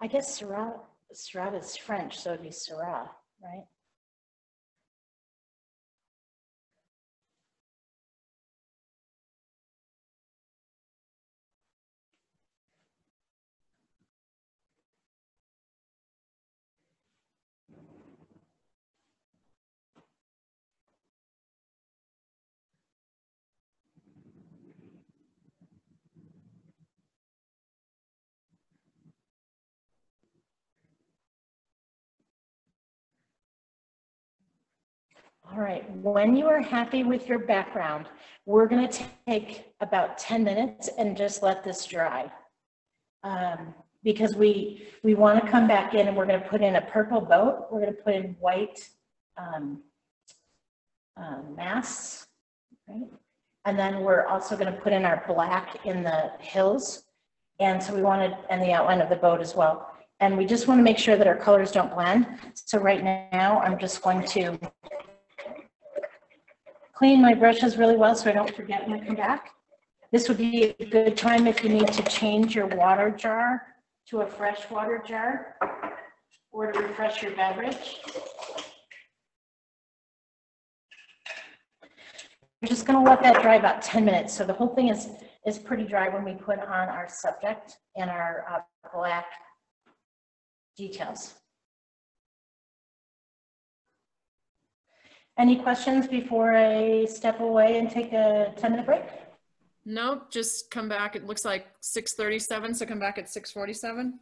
I guess Seurat, Seurat is French, so it'd be Seurat, right? All right, when you are happy with your background, we're gonna take about ten minutes and just let this dry. Um, because we, we wanna come back in and we're gonna put in a purple boat, we're gonna put in white um, uh, masts, right? And then we're also gonna put in our black in the hills. And so we wanna, and the outline of the boat as well. And we just wanna make sure that our colors don't blend. So right now, I'm just going to clean my brushes really well so I don't forget when I come back. This would be a good time if you need to change your water jar to a fresh water jar or to refresh your beverage. We're just gonna let that dry about ten minutes. So the whole thing is, is pretty dry when we put on our subject and our uh, black details. Any questions before I step away and take a ten minute break? Nope, just come back. It looks like six thirty-seven, so come back at six forty-seven.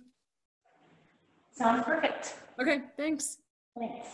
Sounds perfect. Okay, thanks. Thanks.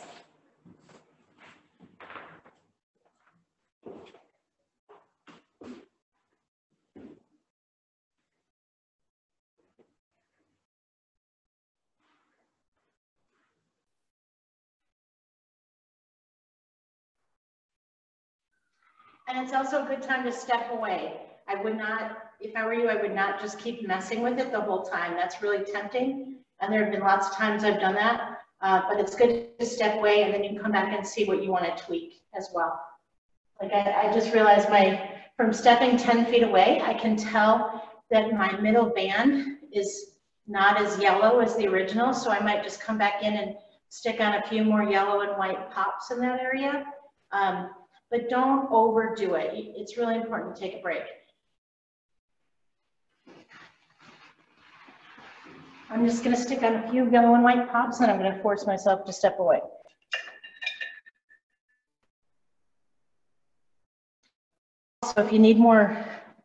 And it's also a good time to step away. I would not, if I were you, I would not just keep messing with it the whole time. That's really tempting. And there have been lots of times I've done that, uh, but it's good to step away and then you can come back and see what you want to tweak as well. Like I, I just realized my, from stepping ten feet away, I can tell that my middle band is not as yellow as the original. So I might just come back in and stick on a few more yellow and white pops in that area. Um, But don't overdo it. It's really important to take a break. I'm just gonna stick on a few yellow and white pops and I'm gonna force myself to step away. Also, if you need more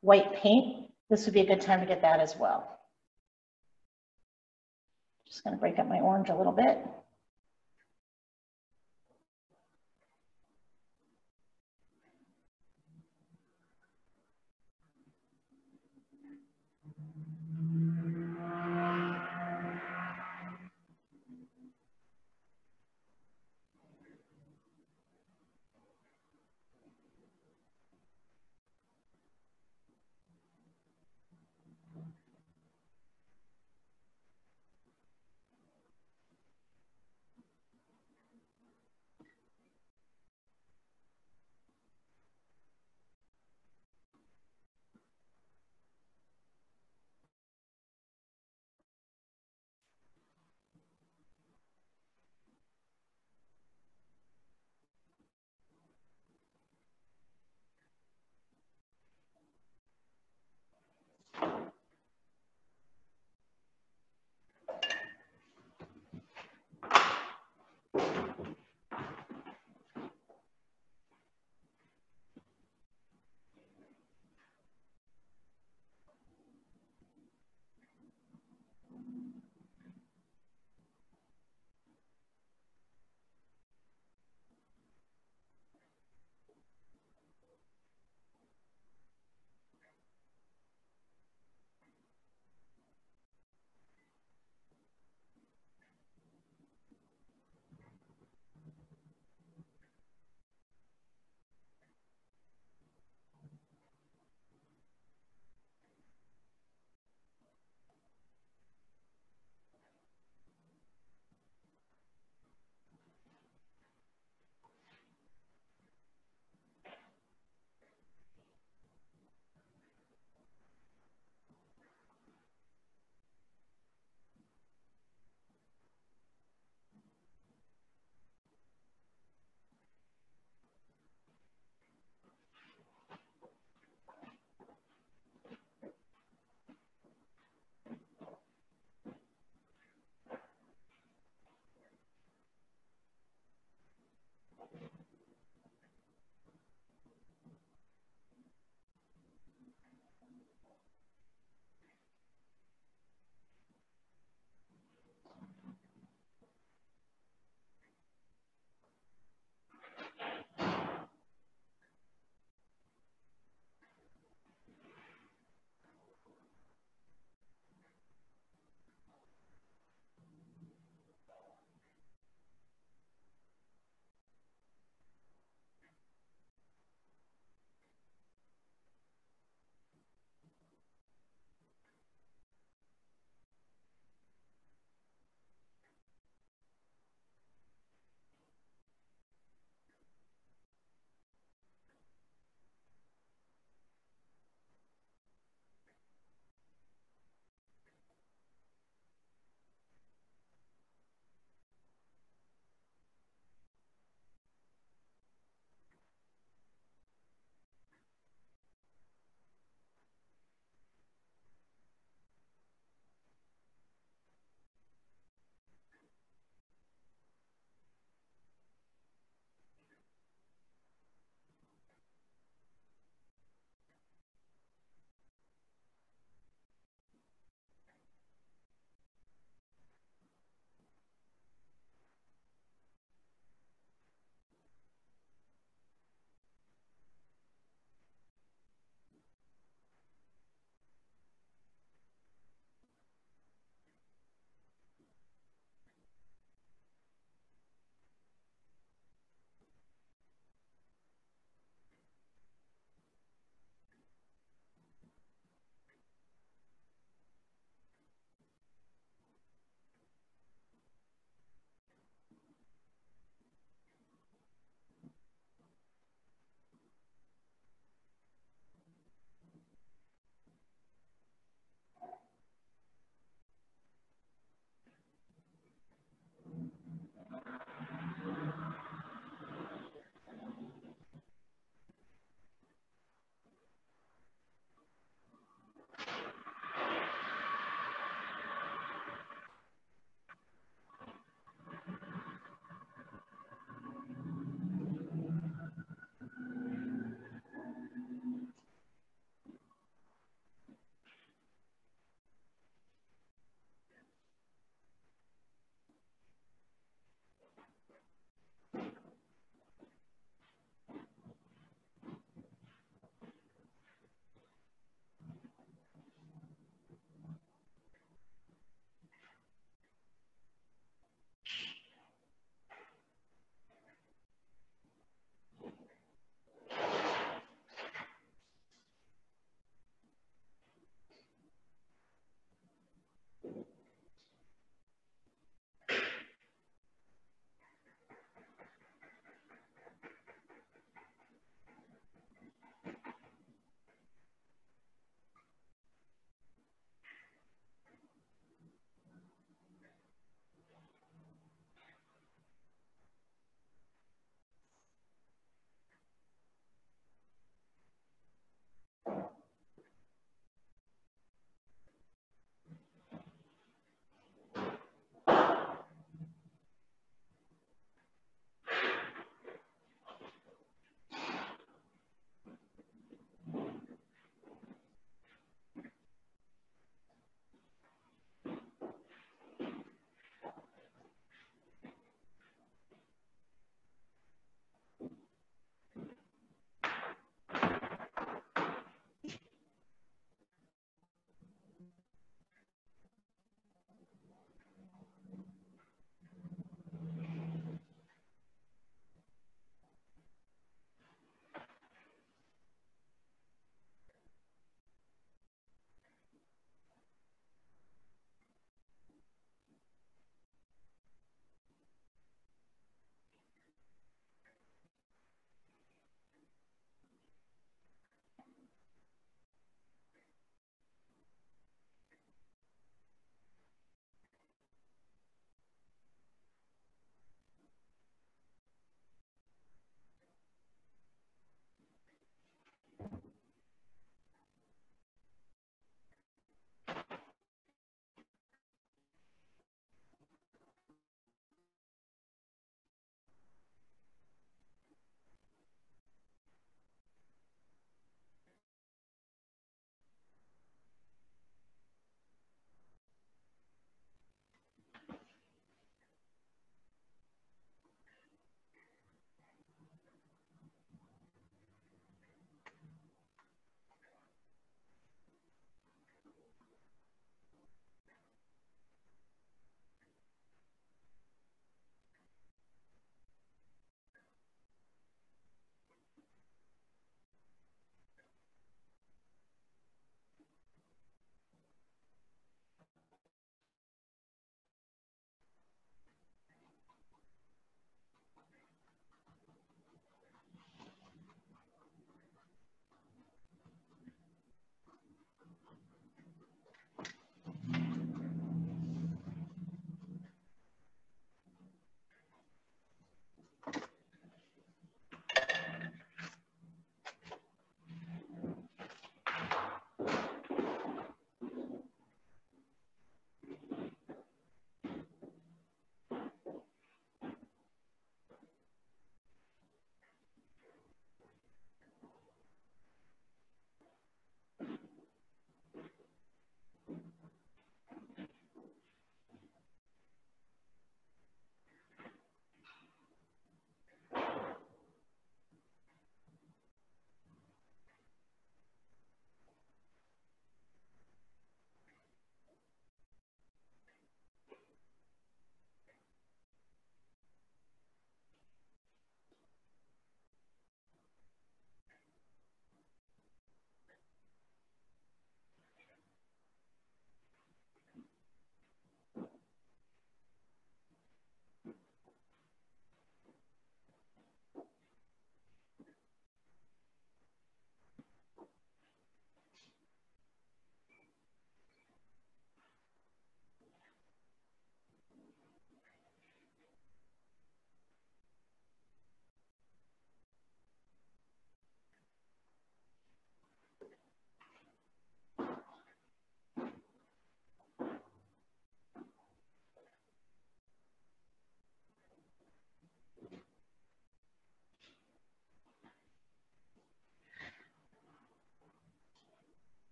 white paint, this would be a good time to get that as well. Just gonna break up my orange a little bit.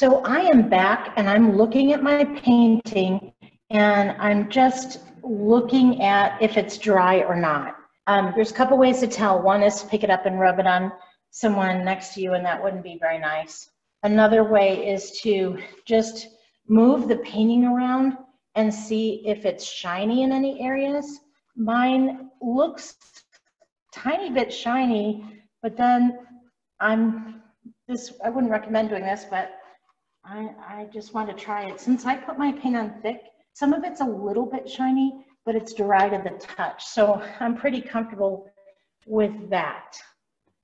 So I am back and I'm looking at my painting and I'm just looking at if it's dry or not. Um, there's a couple ways to tell. One is to pick it up and rub it on someone next to you, and that wouldn't be very nice. Another way is to just move the painting around and see if it's shiny in any areas. Mine looks tiny bit shiny, but then I'm this, I wouldn't recommend doing this, but I, I just want to try it. Since I put my paint on thick, some of it's a little bit shiny, but it's dry to the touch. So I'm pretty comfortable with that.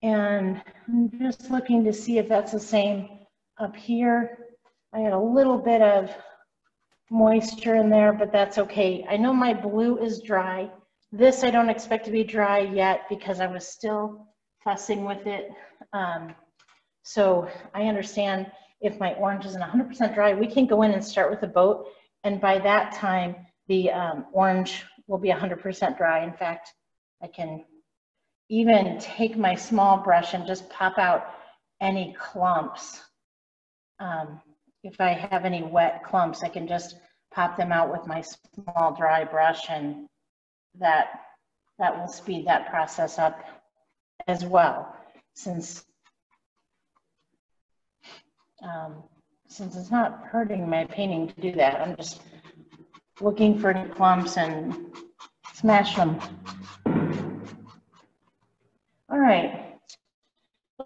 And I'm just looking to see if that's the same up here. I had a little bit of moisture in there, but that's okay. I know my blue is dry. This I don't expect to be dry yet because I was still fussing with it. Um, so I understand if my orange isn't one hundred percent dry, we can go in and start with a boat. And by that time, the um, orange will be one hundred percent dry. In fact, I can even take my small brush and just pop out any clumps. Um, if I have any wet clumps, I can just pop them out with my small dry brush, and that, that will speed that process up as well, since, um, since it's not hurting my painting to do that. I'm just looking for any clumps and smash them. All right,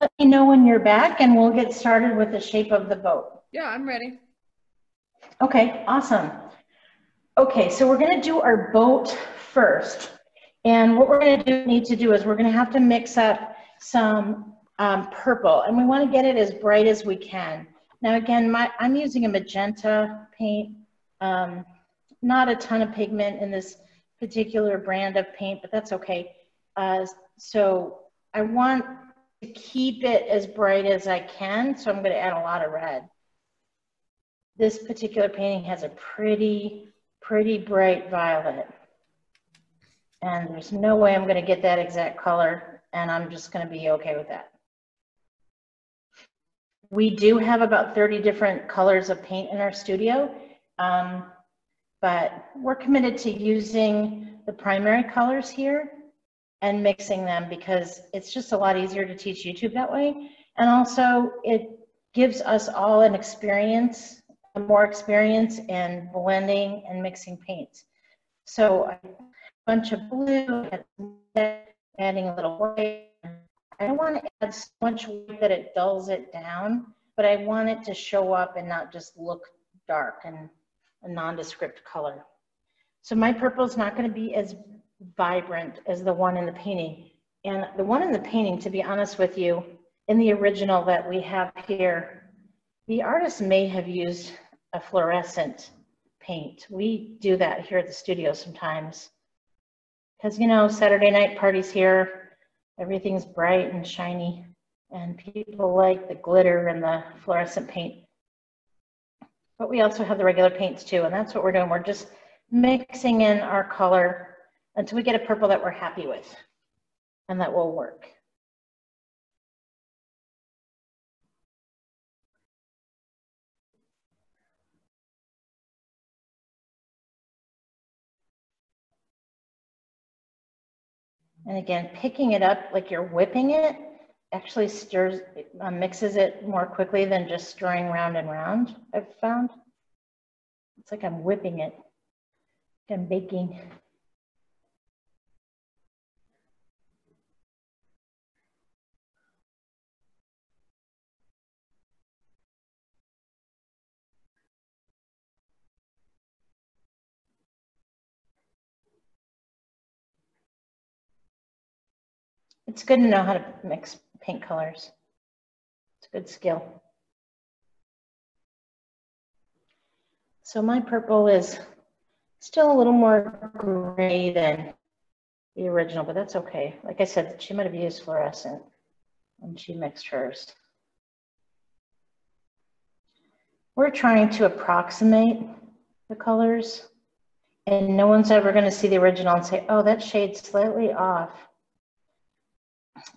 let me know when you're back and we'll get started with the shape of the boat. Yeah, I'm ready. Okay, awesome. Okay, so we're gonna do our boat first. And what we're gonna do, need to do is we're gonna have to mix up some um, purple, and we wanna get it as bright as we can. Now again, my, I'm using a magenta paint, um, not a ton of pigment in this particular brand of paint, but that's okay. Uh, so I want to keep it as bright as I can, so I'm going to add a lot of red. This particular painting has a pretty, pretty bright violet. And there's no way I'm going to get that exact color, and I'm just going to be okay with that. We do have about thirty different colors of paint in our studio, um, but we're committed to using the primary colors here and mixing them, because it's just a lot easier to teach YouTube that way. And also it gives us all an experience, more experience in blending and mixing paints. So a bunch of blue, adding a little white. I don't want to add so much white that it dulls it down, but I want it to show up and not just look dark and a nondescript color. So my purple is not going to be as vibrant as the one in the painting. And the one in the painting, to be honest with you, in the original that we have here, the artist may have used a fluorescent paint. We do that here at the studio sometimes, because, you know, Saturday night parties here, everything's bright and shiny, and people like the glitter and the fluorescent paint. But we also have the regular paints too, and that's what we're doing. We're just mixing in our color until we get a purple that we're happy with and that will work. And again, picking it up like you're whipping it actually stirs, uh, mixes it more quickly than just stirring round and round, I've found. It's like I'm whipping it, I'm baking. It's good to know how to mix paint colors. It's a good skill. So my purple is still a little more gray than the original, but that's okay. Like I said, she might have used fluorescent when she mixed hers. We're trying to approximate the colors, and no one's ever going to see the original and say, oh, that shade's slightly off.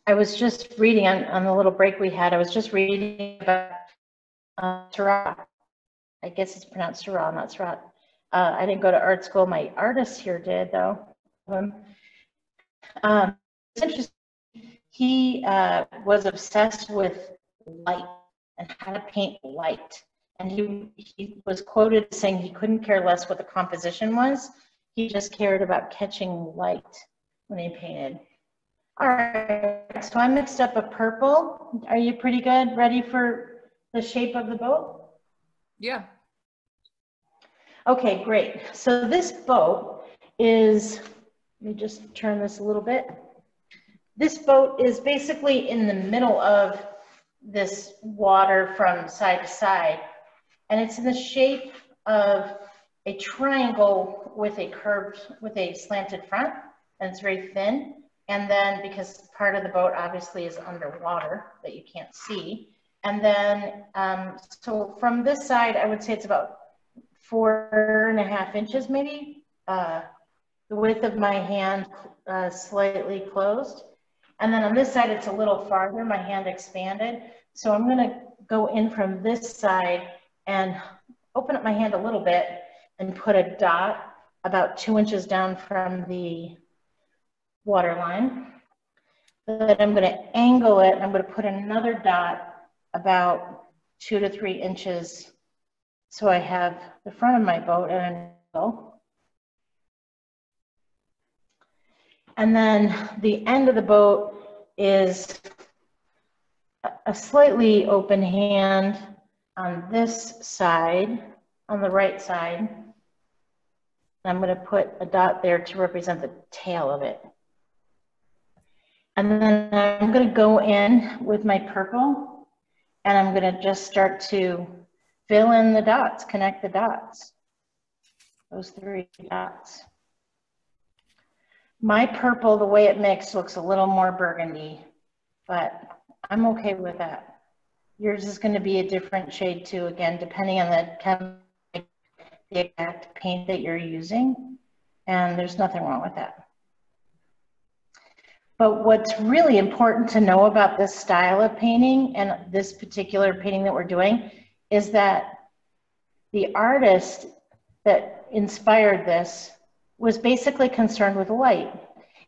I was just reading on, on the little break we had, I was just reading about uh, Seurat. I guess it's pronounced Seurat, not Seurat. Uh, I didn't go to art school. My artist here did, though. Um, it's interesting. He uh, was obsessed with light and how to paint light. And he, he was quoted saying he couldn't care less what the composition was. He just cared about catching light when he painted. All right, so I mixed up a purple. Are you pretty good? Ready for the shape of the boat? Yeah. Okay, great. So this boat is, let me just turn this a little bit. This boat is basically in the middle of this water from side to side, and it's in the shape of a triangle with a curved, with a slanted front, and it's very thin. And then, because part of the boat obviously is underwater that you can't see. And then, um, so from this side, I would say it's about four and a half inches, maybe, uh, the width of my hand, uh, slightly closed. And then on this side, it's a little farther, my hand expanded. So I'm gonna go in from this side and open up my hand a little bit and put a dot about two inches down from the water line. Then I'm gonna angle it, and I'm gonna put another dot about two to three inches. So I have the front of my boat at an angle. And then the end of the boat is a slightly open hand on this side, on the right side. And I'm going to put a dot there to represent the tail of it. And then I'm going to go in with my purple, and I'm going to just start to fill in the dots, connect the dots, those three dots. My purple, the way it mixed, looks a little more burgundy, but I'm okay with that. Yours is going to be a different shade too, again, depending on the, kind of the exact paint that you're using, and there's nothing wrong with that. But what's really important to know about this style of painting and this particular painting that we're doing is that the artist that inspired this was basically concerned with light.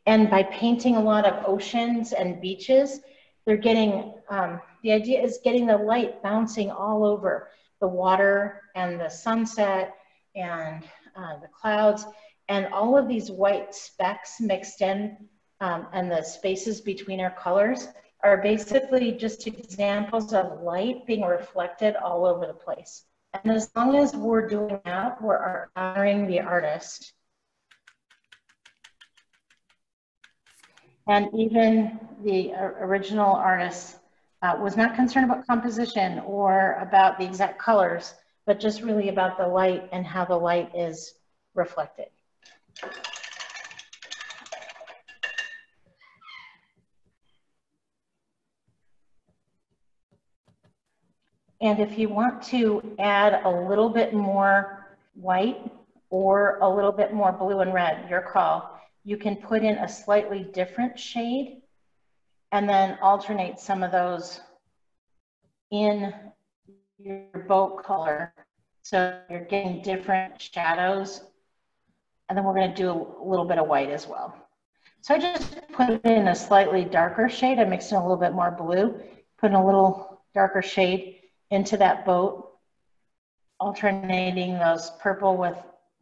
And by painting a lot of oceans and beaches, they're getting, um, the idea is getting the light bouncing all over the water and the sunset and uh, the clouds and all of these white specks mixed in um, and the spaces between our colors are basically just examples of light being reflected all over the place. And as long as we're doing that, we're honoring the artist. And even the original artist uh, was not concerned about composition or about the exact colors, but just really about the light and how the light is reflected. And if you want to add a little bit more white or a little bit more blue and red, your call. You can put in a slightly different shade and then alternate some of those in your boat color. So you're getting different shadows. And then we're gonna do a little bit of white as well. So I just put in a slightly darker shade. I mixed in a little bit more blue, put in a little darker shade into that boat, alternating those purple with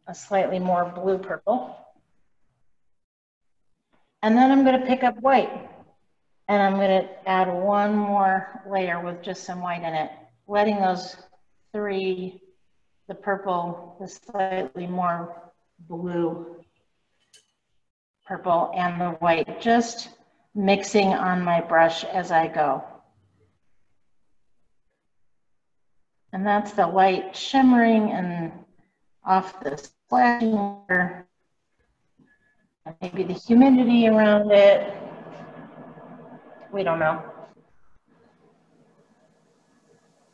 a slightly more blue purple. And then I'm going to pick up white, and I'm going to add one more layer with just some white in it, letting those three, the purple, the slightly more blue purple, and the white, just mixing on my brush as I go. And that's the light shimmering and off the splashing water. Maybe the humidity around it. We don't know.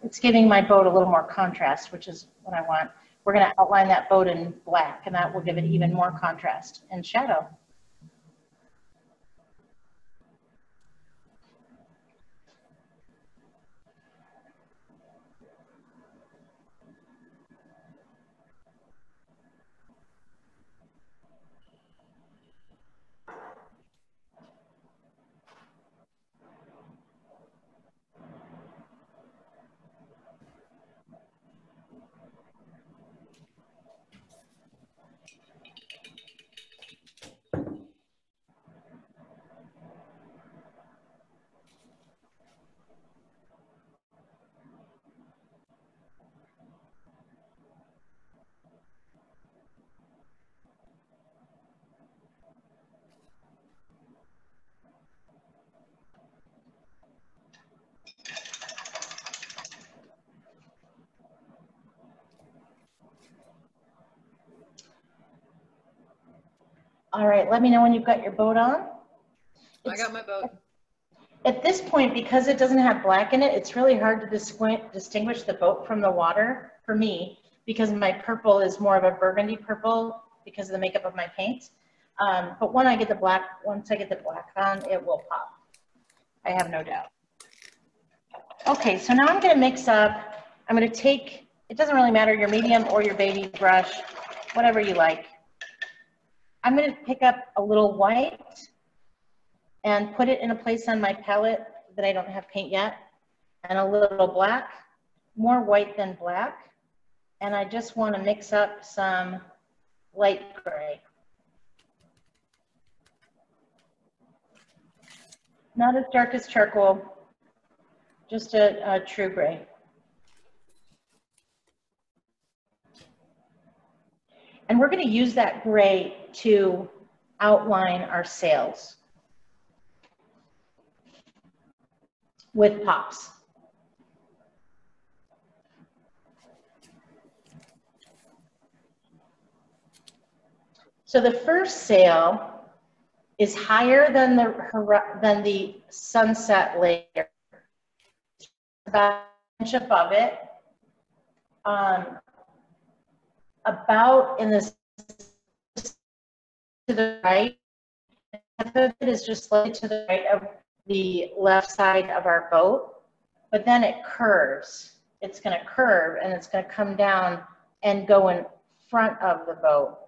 It's giving my boat a little more contrast, which is what I want. We're going to outline that boat in black, and that will give it even more contrast and shadow. All right, let me know when you've got your boat on. It's, I got my boat. At this point, because it doesn't have black in it, it's really hard to dis distinguish the boat from the water for me, because my purple is more of a burgundy purple because of the makeup of my paint. Um, but when I get the black, once I get the black on, it will pop. I have no doubt. Okay, so now I'm gonna mix up, I'm gonna take, it doesn't really matter your medium or your baby brush, whatever you like. I'm gonna pick up a little white and put it in a place on my palette that I don't have paint yet, and a little black, more white than black. And I just wanna mix up some light gray. Not as dark as charcoal, just a, a true gray. And we're gonna use that gray to outline our sails with pops. So the first sail is higher than the, than the sunset layer. It's about an inch above it, um, about in the to the right. Half of it is just slightly to the right of the left side of our boat, but then it curves. It's gonna curve and it's gonna come down and go in front of the boat.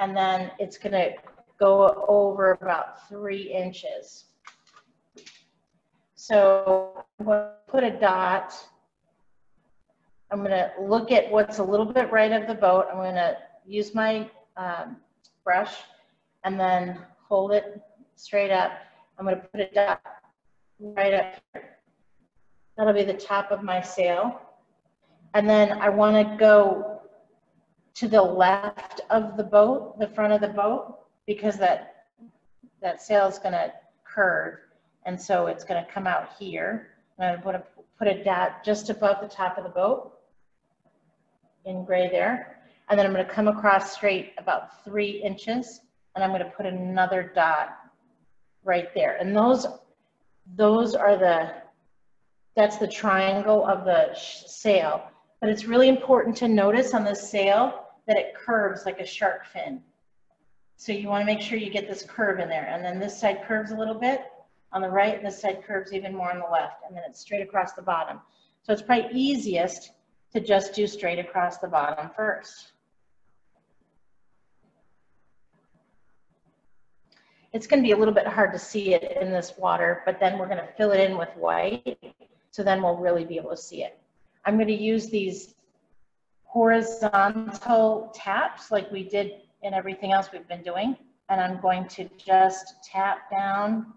And then it's gonna go over about three inches. So I'm gonna put a dot. I'm gonna look at what's a little bit right of the boat. I'm gonna use my um, brush and then hold it straight up. I'm gonna put a dot right up here. That'll be the top of my sail. And then I wanna go to the left of the boat, the front of the boat, because that, that sail is gonna curve. And so it's gonna come out here. I'm gonna put a dot just above the top of the boat in gray there. And then I'm gonna come across straight about three inches. And I'm gonna put another dot right there. And those, those are the, that's the triangle of the sail. But it's really important to notice on this sail that it curves like a shark fin. So you wanna make sure you get this curve in there. And then this side curves a little bit on the right, and this side curves even more on the left. And then it's straight across the bottom. So it's probably easiest to just do straight across the bottom first. It's gonna be a little bit hard to see it in this water, but then we're gonna fill it in with white. So then we'll really be able to see it. I'm gonna use these horizontal taps like we did and everything else we've been doing. And I'm going to just tap down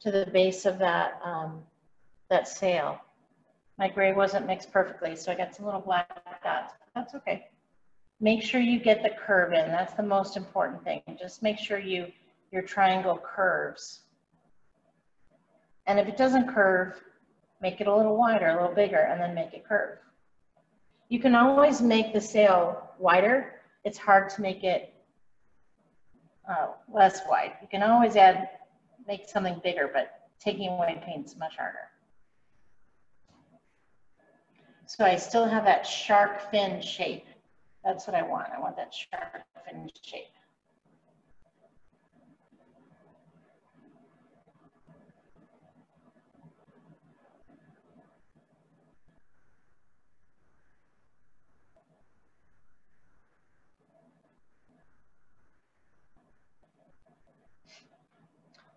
to the base of that, um, that sail. My gray wasn't mixed perfectly, so I got some little black dots. That's okay. Make sure you get the curve in. That's the most important thing. Just make sure you, your triangle curves. And if it doesn't curve, make it a little wider, a little bigger, and then make it curve. You can always make the sail wider. It's hard to make it Uh, less wide. You can always add, make something bigger, but taking away paint is much harder. So I still have that shark fin shape. That's what I want. I want that shark fin shape.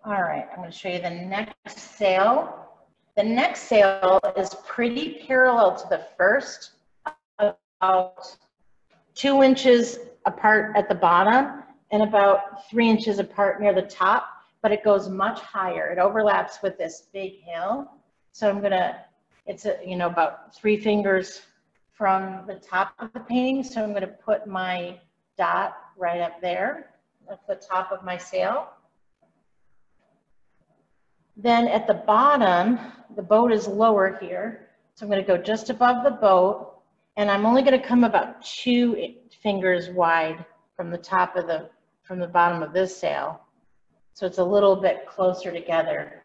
All right, I'm going to show you the next sail. The next sail is pretty parallel to the first, about two inches apart at the bottom and about three inches apart near the top, but it goes much higher. It overlaps with this big hill. So I'm going to, it's a, you know, about three fingers from the top of the painting. So I'm going to put my dot right up there at the top of my sail. Then at the bottom, the boat is lower here. So I'm gonna go just above the boat, and I'm only gonna come about two fingers wide from the top of the from the bottom of this sail. So it's a little bit closer together.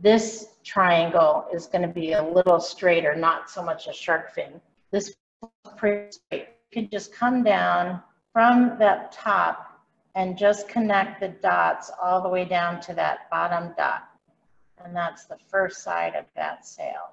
This triangle is going to be a little straighter, not so much a shark fin. This pretty straight. You can just come down from that top and just connect the dots all the way down to that bottom dot. And that's the first side of that sail.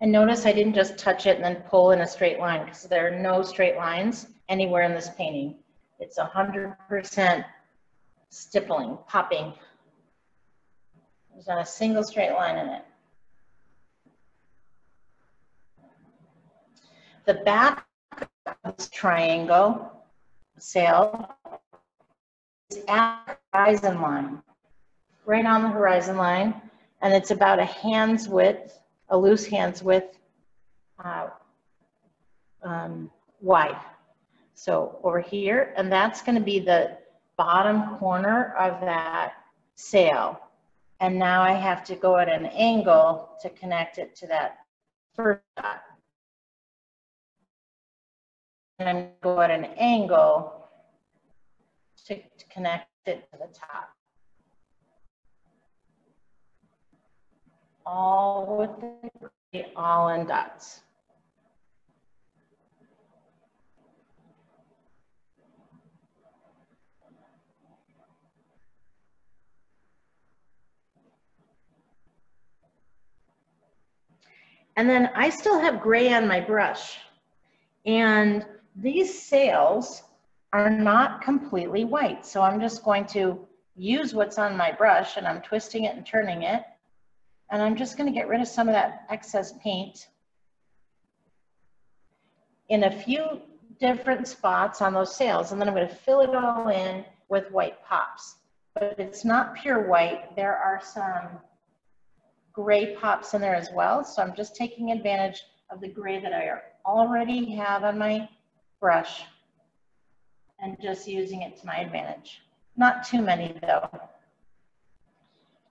And notice I didn't just touch it and then pull in a straight line, because there are no straight lines anywhere in this painting. It's one hundred percent stippling, popping. There's not a single straight line in it. The back of this triangle sail is at the horizon line, right on the horizon line, and it's about a hand's width, a loose hand's width uh, um, wide. So over here, and that's going to be the bottom corner of that sail. And now I have to go at an angle to connect it to that first dot. And I'm going to go at an angle to, to connect it to the top. All with the all in dots. And then I still have gray on my brush, and these sails are not completely white. So I'm just going to use what's on my brush, and I'm twisting it and turning it. And I'm just going to get rid of some of that excess paint in a few different spots on those sails. And then I'm going to fill it all in with white pops. But it's not pure white. There are some gray pops in there as well. So I'm just taking advantage of the gray that I already have on my brush and just using it to my advantage. Not too many though.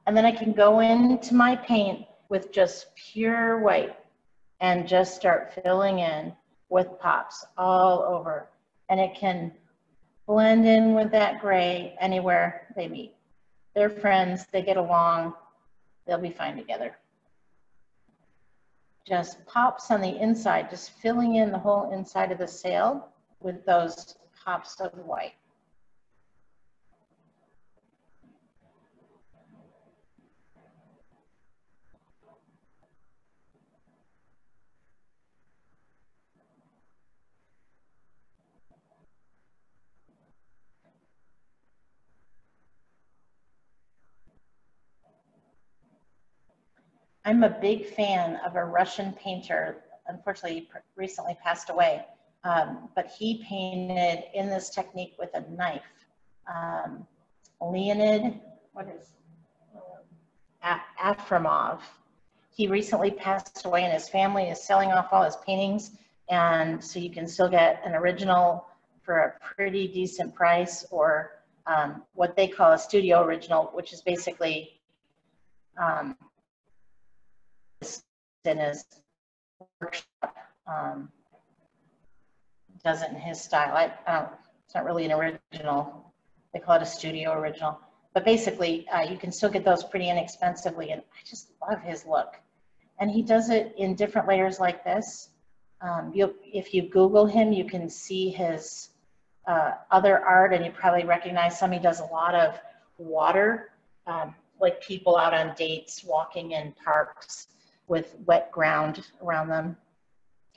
And then I can go into my paint with just pure white and just start filling in with pops all over. And it can blend in with that gray anywhere they meet. They're friends, they get along, they'll be fine together. Just pops on the inside, just filling in the whole inside of the sail with those pops of white. I'm a big fan of a Russian painter, unfortunately recently passed away, um, but he painted in this technique with a knife. Um, Leonid, what is, um, Afremov. He recently passed away, and his family is selling off all his paintings, and so you can still get an original for a pretty decent price, or um, what they call a studio original, which is basically um, in his workshop, um, does it in his style. I, I don't, it's not really an original. They call it a studio original. But basically, uh, you can still get those pretty inexpensively, and I just love his look. And he does it in different layers like this. Um, you'll, if you Google him, you can see his uh, other art, and you probably recognize some. He does a lot of water, um, like people out on dates, walking in parks, with wet ground around them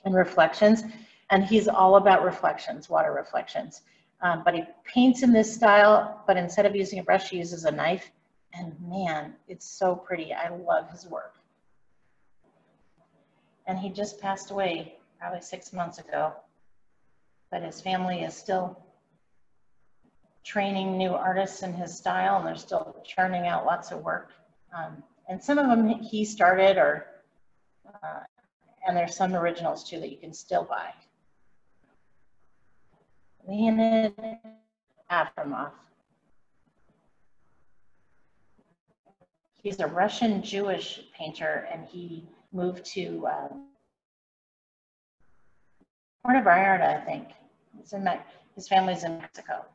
and reflections. And he's all about reflections, water reflections. Um, but he paints in this style, but instead of using a brush, he uses a knife. And man, it's so pretty. I love his work. And he just passed away probably six months ago, but his family is still training new artists in his style, and they're still churning out lots of work. Um, and some of them he started or Uh, And there's some originals too that you can still buy. Leonid Afremov. He's a Russian Jewish painter, and he moved to uh, Puerto Vallarta, I think. It's in Me- his family's in Mexico.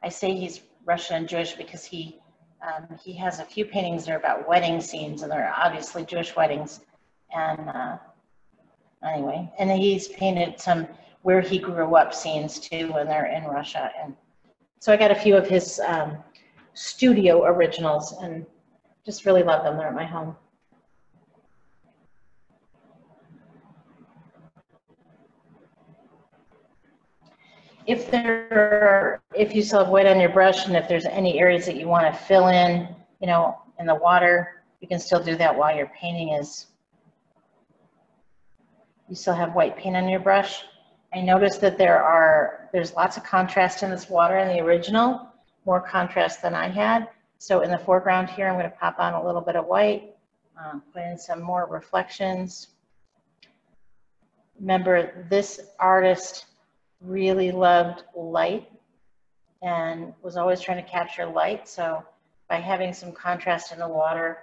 I say he's Russian and Jewish because he um, he has a few paintings that are about wedding scenes, and they're obviously Jewish weddings. And uh, anyway, and he's painted some where he grew up scenes too when they're in Russia. And so I got a few of his um, studio originals, and just really love them. They're at my home. If there are, if you still have white on your brush, and if there's any areas that you want to fill in, you know, in the water, you can still do that while your painting is. You still have white paint on your brush. I noticed that there are, there's lots of contrast in this water in the original, more contrast than I had. So in the foreground here, I'm going to pop on a little bit of white, um, put in some more reflections. Remember, this artist really loved light and was always trying to capture light. So by having some contrast in the water,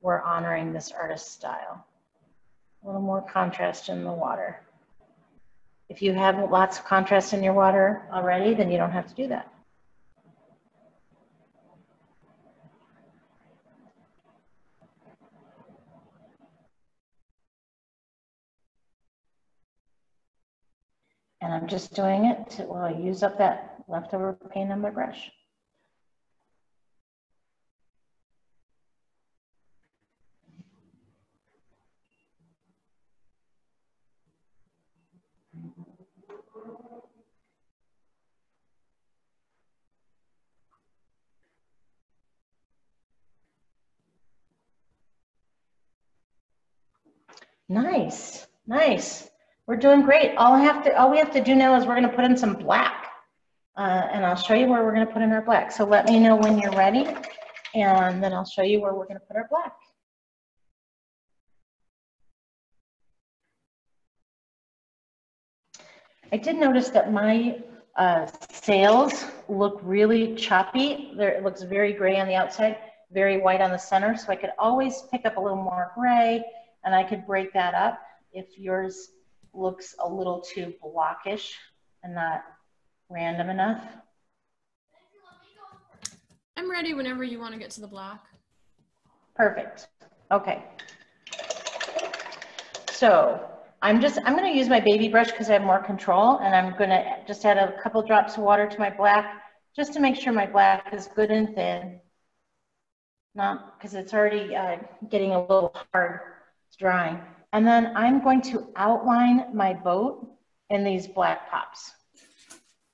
we're honoring this artist's style. A little more contrast in the water. If you have lots of contrast in your water already, then you don't have to do that. And I'm just doing it to well, use up that leftover paint on my brush. Nice, nice. We're doing great. All I have to, all we have to do now is we're going to put in some black, uh, and I'll show you where we're going to put in our black. So let me know when you're ready, and then I'll show you where we're going to put our black. I did notice that my uh, sails look really choppy. There, it looks very gray on the outside, very white on the center. So I could always pick up a little more gray, and I could break that up if yours looks a little too blockish and not random enough. I'm ready whenever you want to get to the black. Perfect. Okay. So I'm just, I'm going to use my baby brush because I have more control, and I'm going to just add a couple drops of water to my black just to make sure my black is good and thin. Not because it's already uh, getting a little hard, it's drying. And then I'm going to outline my boat in these black pops.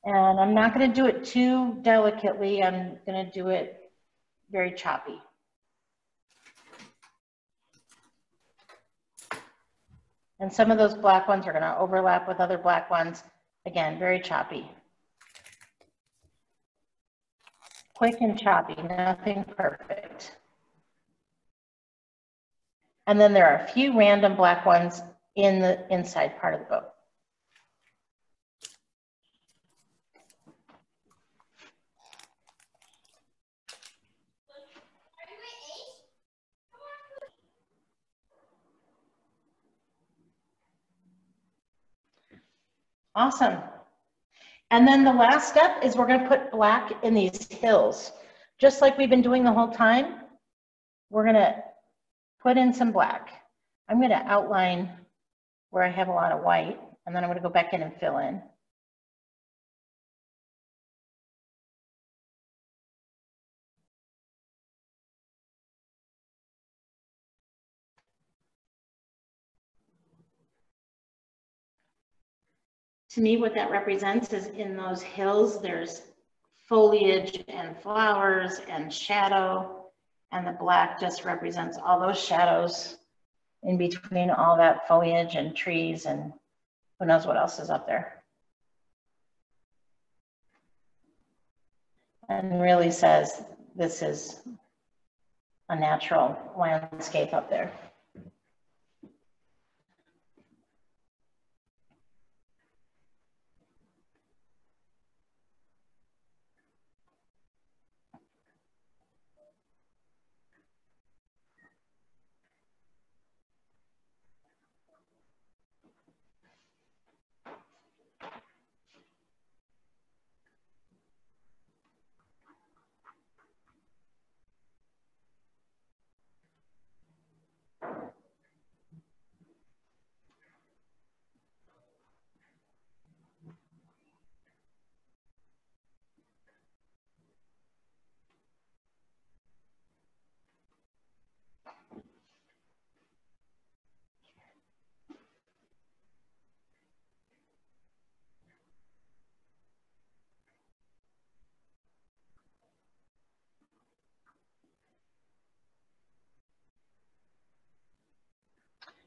And I'm not going to do it too delicately. I'm going to do it very choppy. And some of those black ones are going to overlap with other black ones. Again, very choppy. Quick and choppy, nothing perfect. And then there are a few random black ones in the inside part of the boat. Awesome. And then the last step is we're going to put black in these hills. Just like we've been doing the whole time, we're going to put in some black. I'm going to outline where I have a lot of white, and then I'm going to go back in and fill in. To me, what that represents is in those hills, there's foliage and flowers and shadow. And the black just represents all those shadows in between all that foliage and trees and who knows what else is up there. And really says this is a natural landscape up there.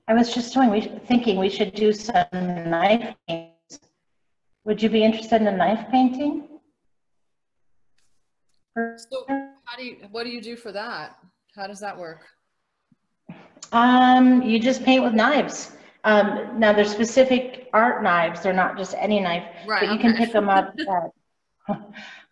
I was just doing, we, thinking we should do some knife paintings. Would you be interested in a knife painting? So how do you, what do you do for that? How does that work? Um, you just paint with knives. Um, now there's specific art knives. They're not just any knife, right, but you okay. can pick them up. Uh,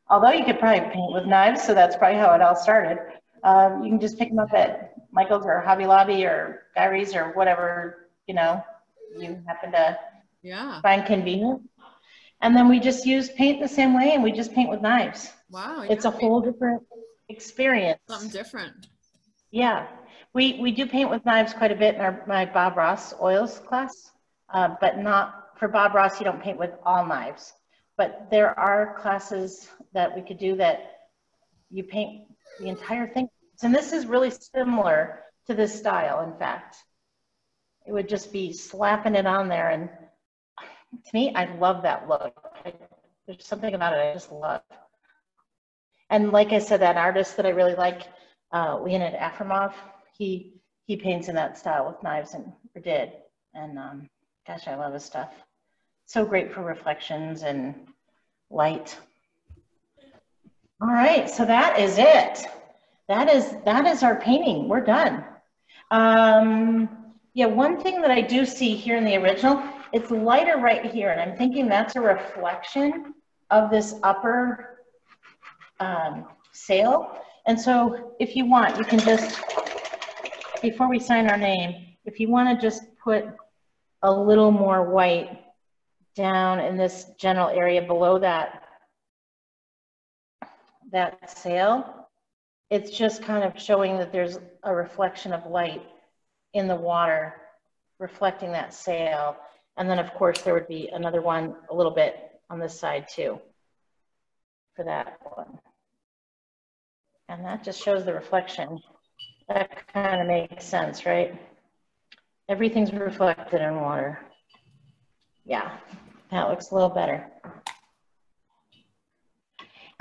although you could probably paint with knives, so that's probably how it all started. Um, you can just pick them up at Michael's or Hobby Lobby or Gary's or whatever, you know, you happen to yeah. find convenient. And then we just use paint the same way and we just paint with knives. Wow. It's a whole different experience. Something different. Yeah. We, we do paint with knives quite a bit in our, my Bob Ross oils class, uh, but not for Bob Ross, you don't paint with all knives, but there are classes that we could do that you paint the entire thing. And this is really similar to this style, in fact. It would just be slapping it on there. And to me, I love that look. There's something about it I just love. And like I said, that artist that I really like, uh, Leonid Afremov, he, he paints in that style with knives and or did. And um, gosh, I love his stuff. So great for reflections and light. All right, so that is it. That is, that is our painting. We're done. Um, yeah, one thing that I do see here in the original, it's lighter right here. And I'm thinking that's a reflection of this upper um, sail. And so if you want, you can just, before we sign our name, if you want to just put a little more white down in this general area below that, that sail. It's just kind of showing that there's a reflection of light in the water, reflecting that sail. And then of course there would be another one a little bit on this side too for that one. And that just shows the reflection. That kind of makes sense, right? Everything's reflected in water. Yeah, that looks a little better.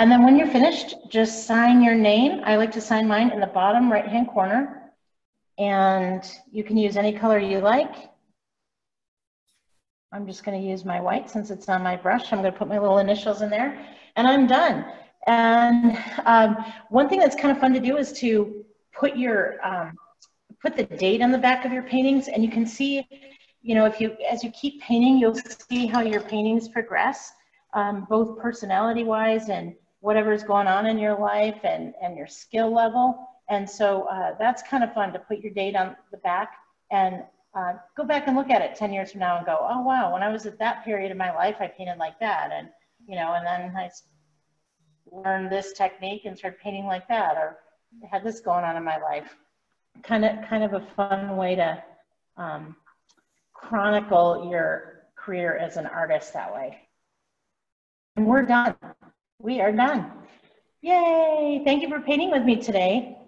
And then when you're finished, just sign your name. I like to sign mine in the bottom right-hand corner. And you can use any color you like. I'm just going to use my white since it's on my brush. I'm going to put my little initials in there. And I'm done. And um, one thing that's kind of fun to do is to put your, um, put the date on the back of your paintings. And you can see, you know, if you, as you keep painting, you'll see how your paintings progress, um, both personality-wise and whatever's going on in your life and, and your skill level. And so uh, that's kind of fun to put your date on the back and uh, go back and look at it ten years from now and go, oh, wow, when I was at that period of my life, I painted like that. And, you know, and then I learned this technique and started painting like that, or had this going on in my life. Kind of, kind of a fun way to um, chronicle your career as an artist that way. And we're done. We are done. Yay! Thank you for painting with me today.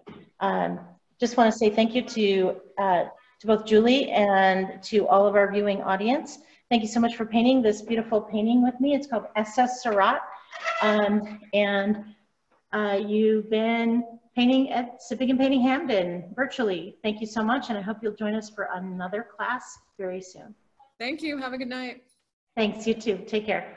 Um, just want to say thank you to, uh, to both Julie and to all of our viewing audience. Thank you so much for painting this beautiful painting with me. It's called Seurat. Um, and Uh, you've been painting at Sipping and Painting Hampden virtually. Thank you so much, and I hope you'll join us for another class very soon. Thank you. Have a good night. Thanks. You too. Take care.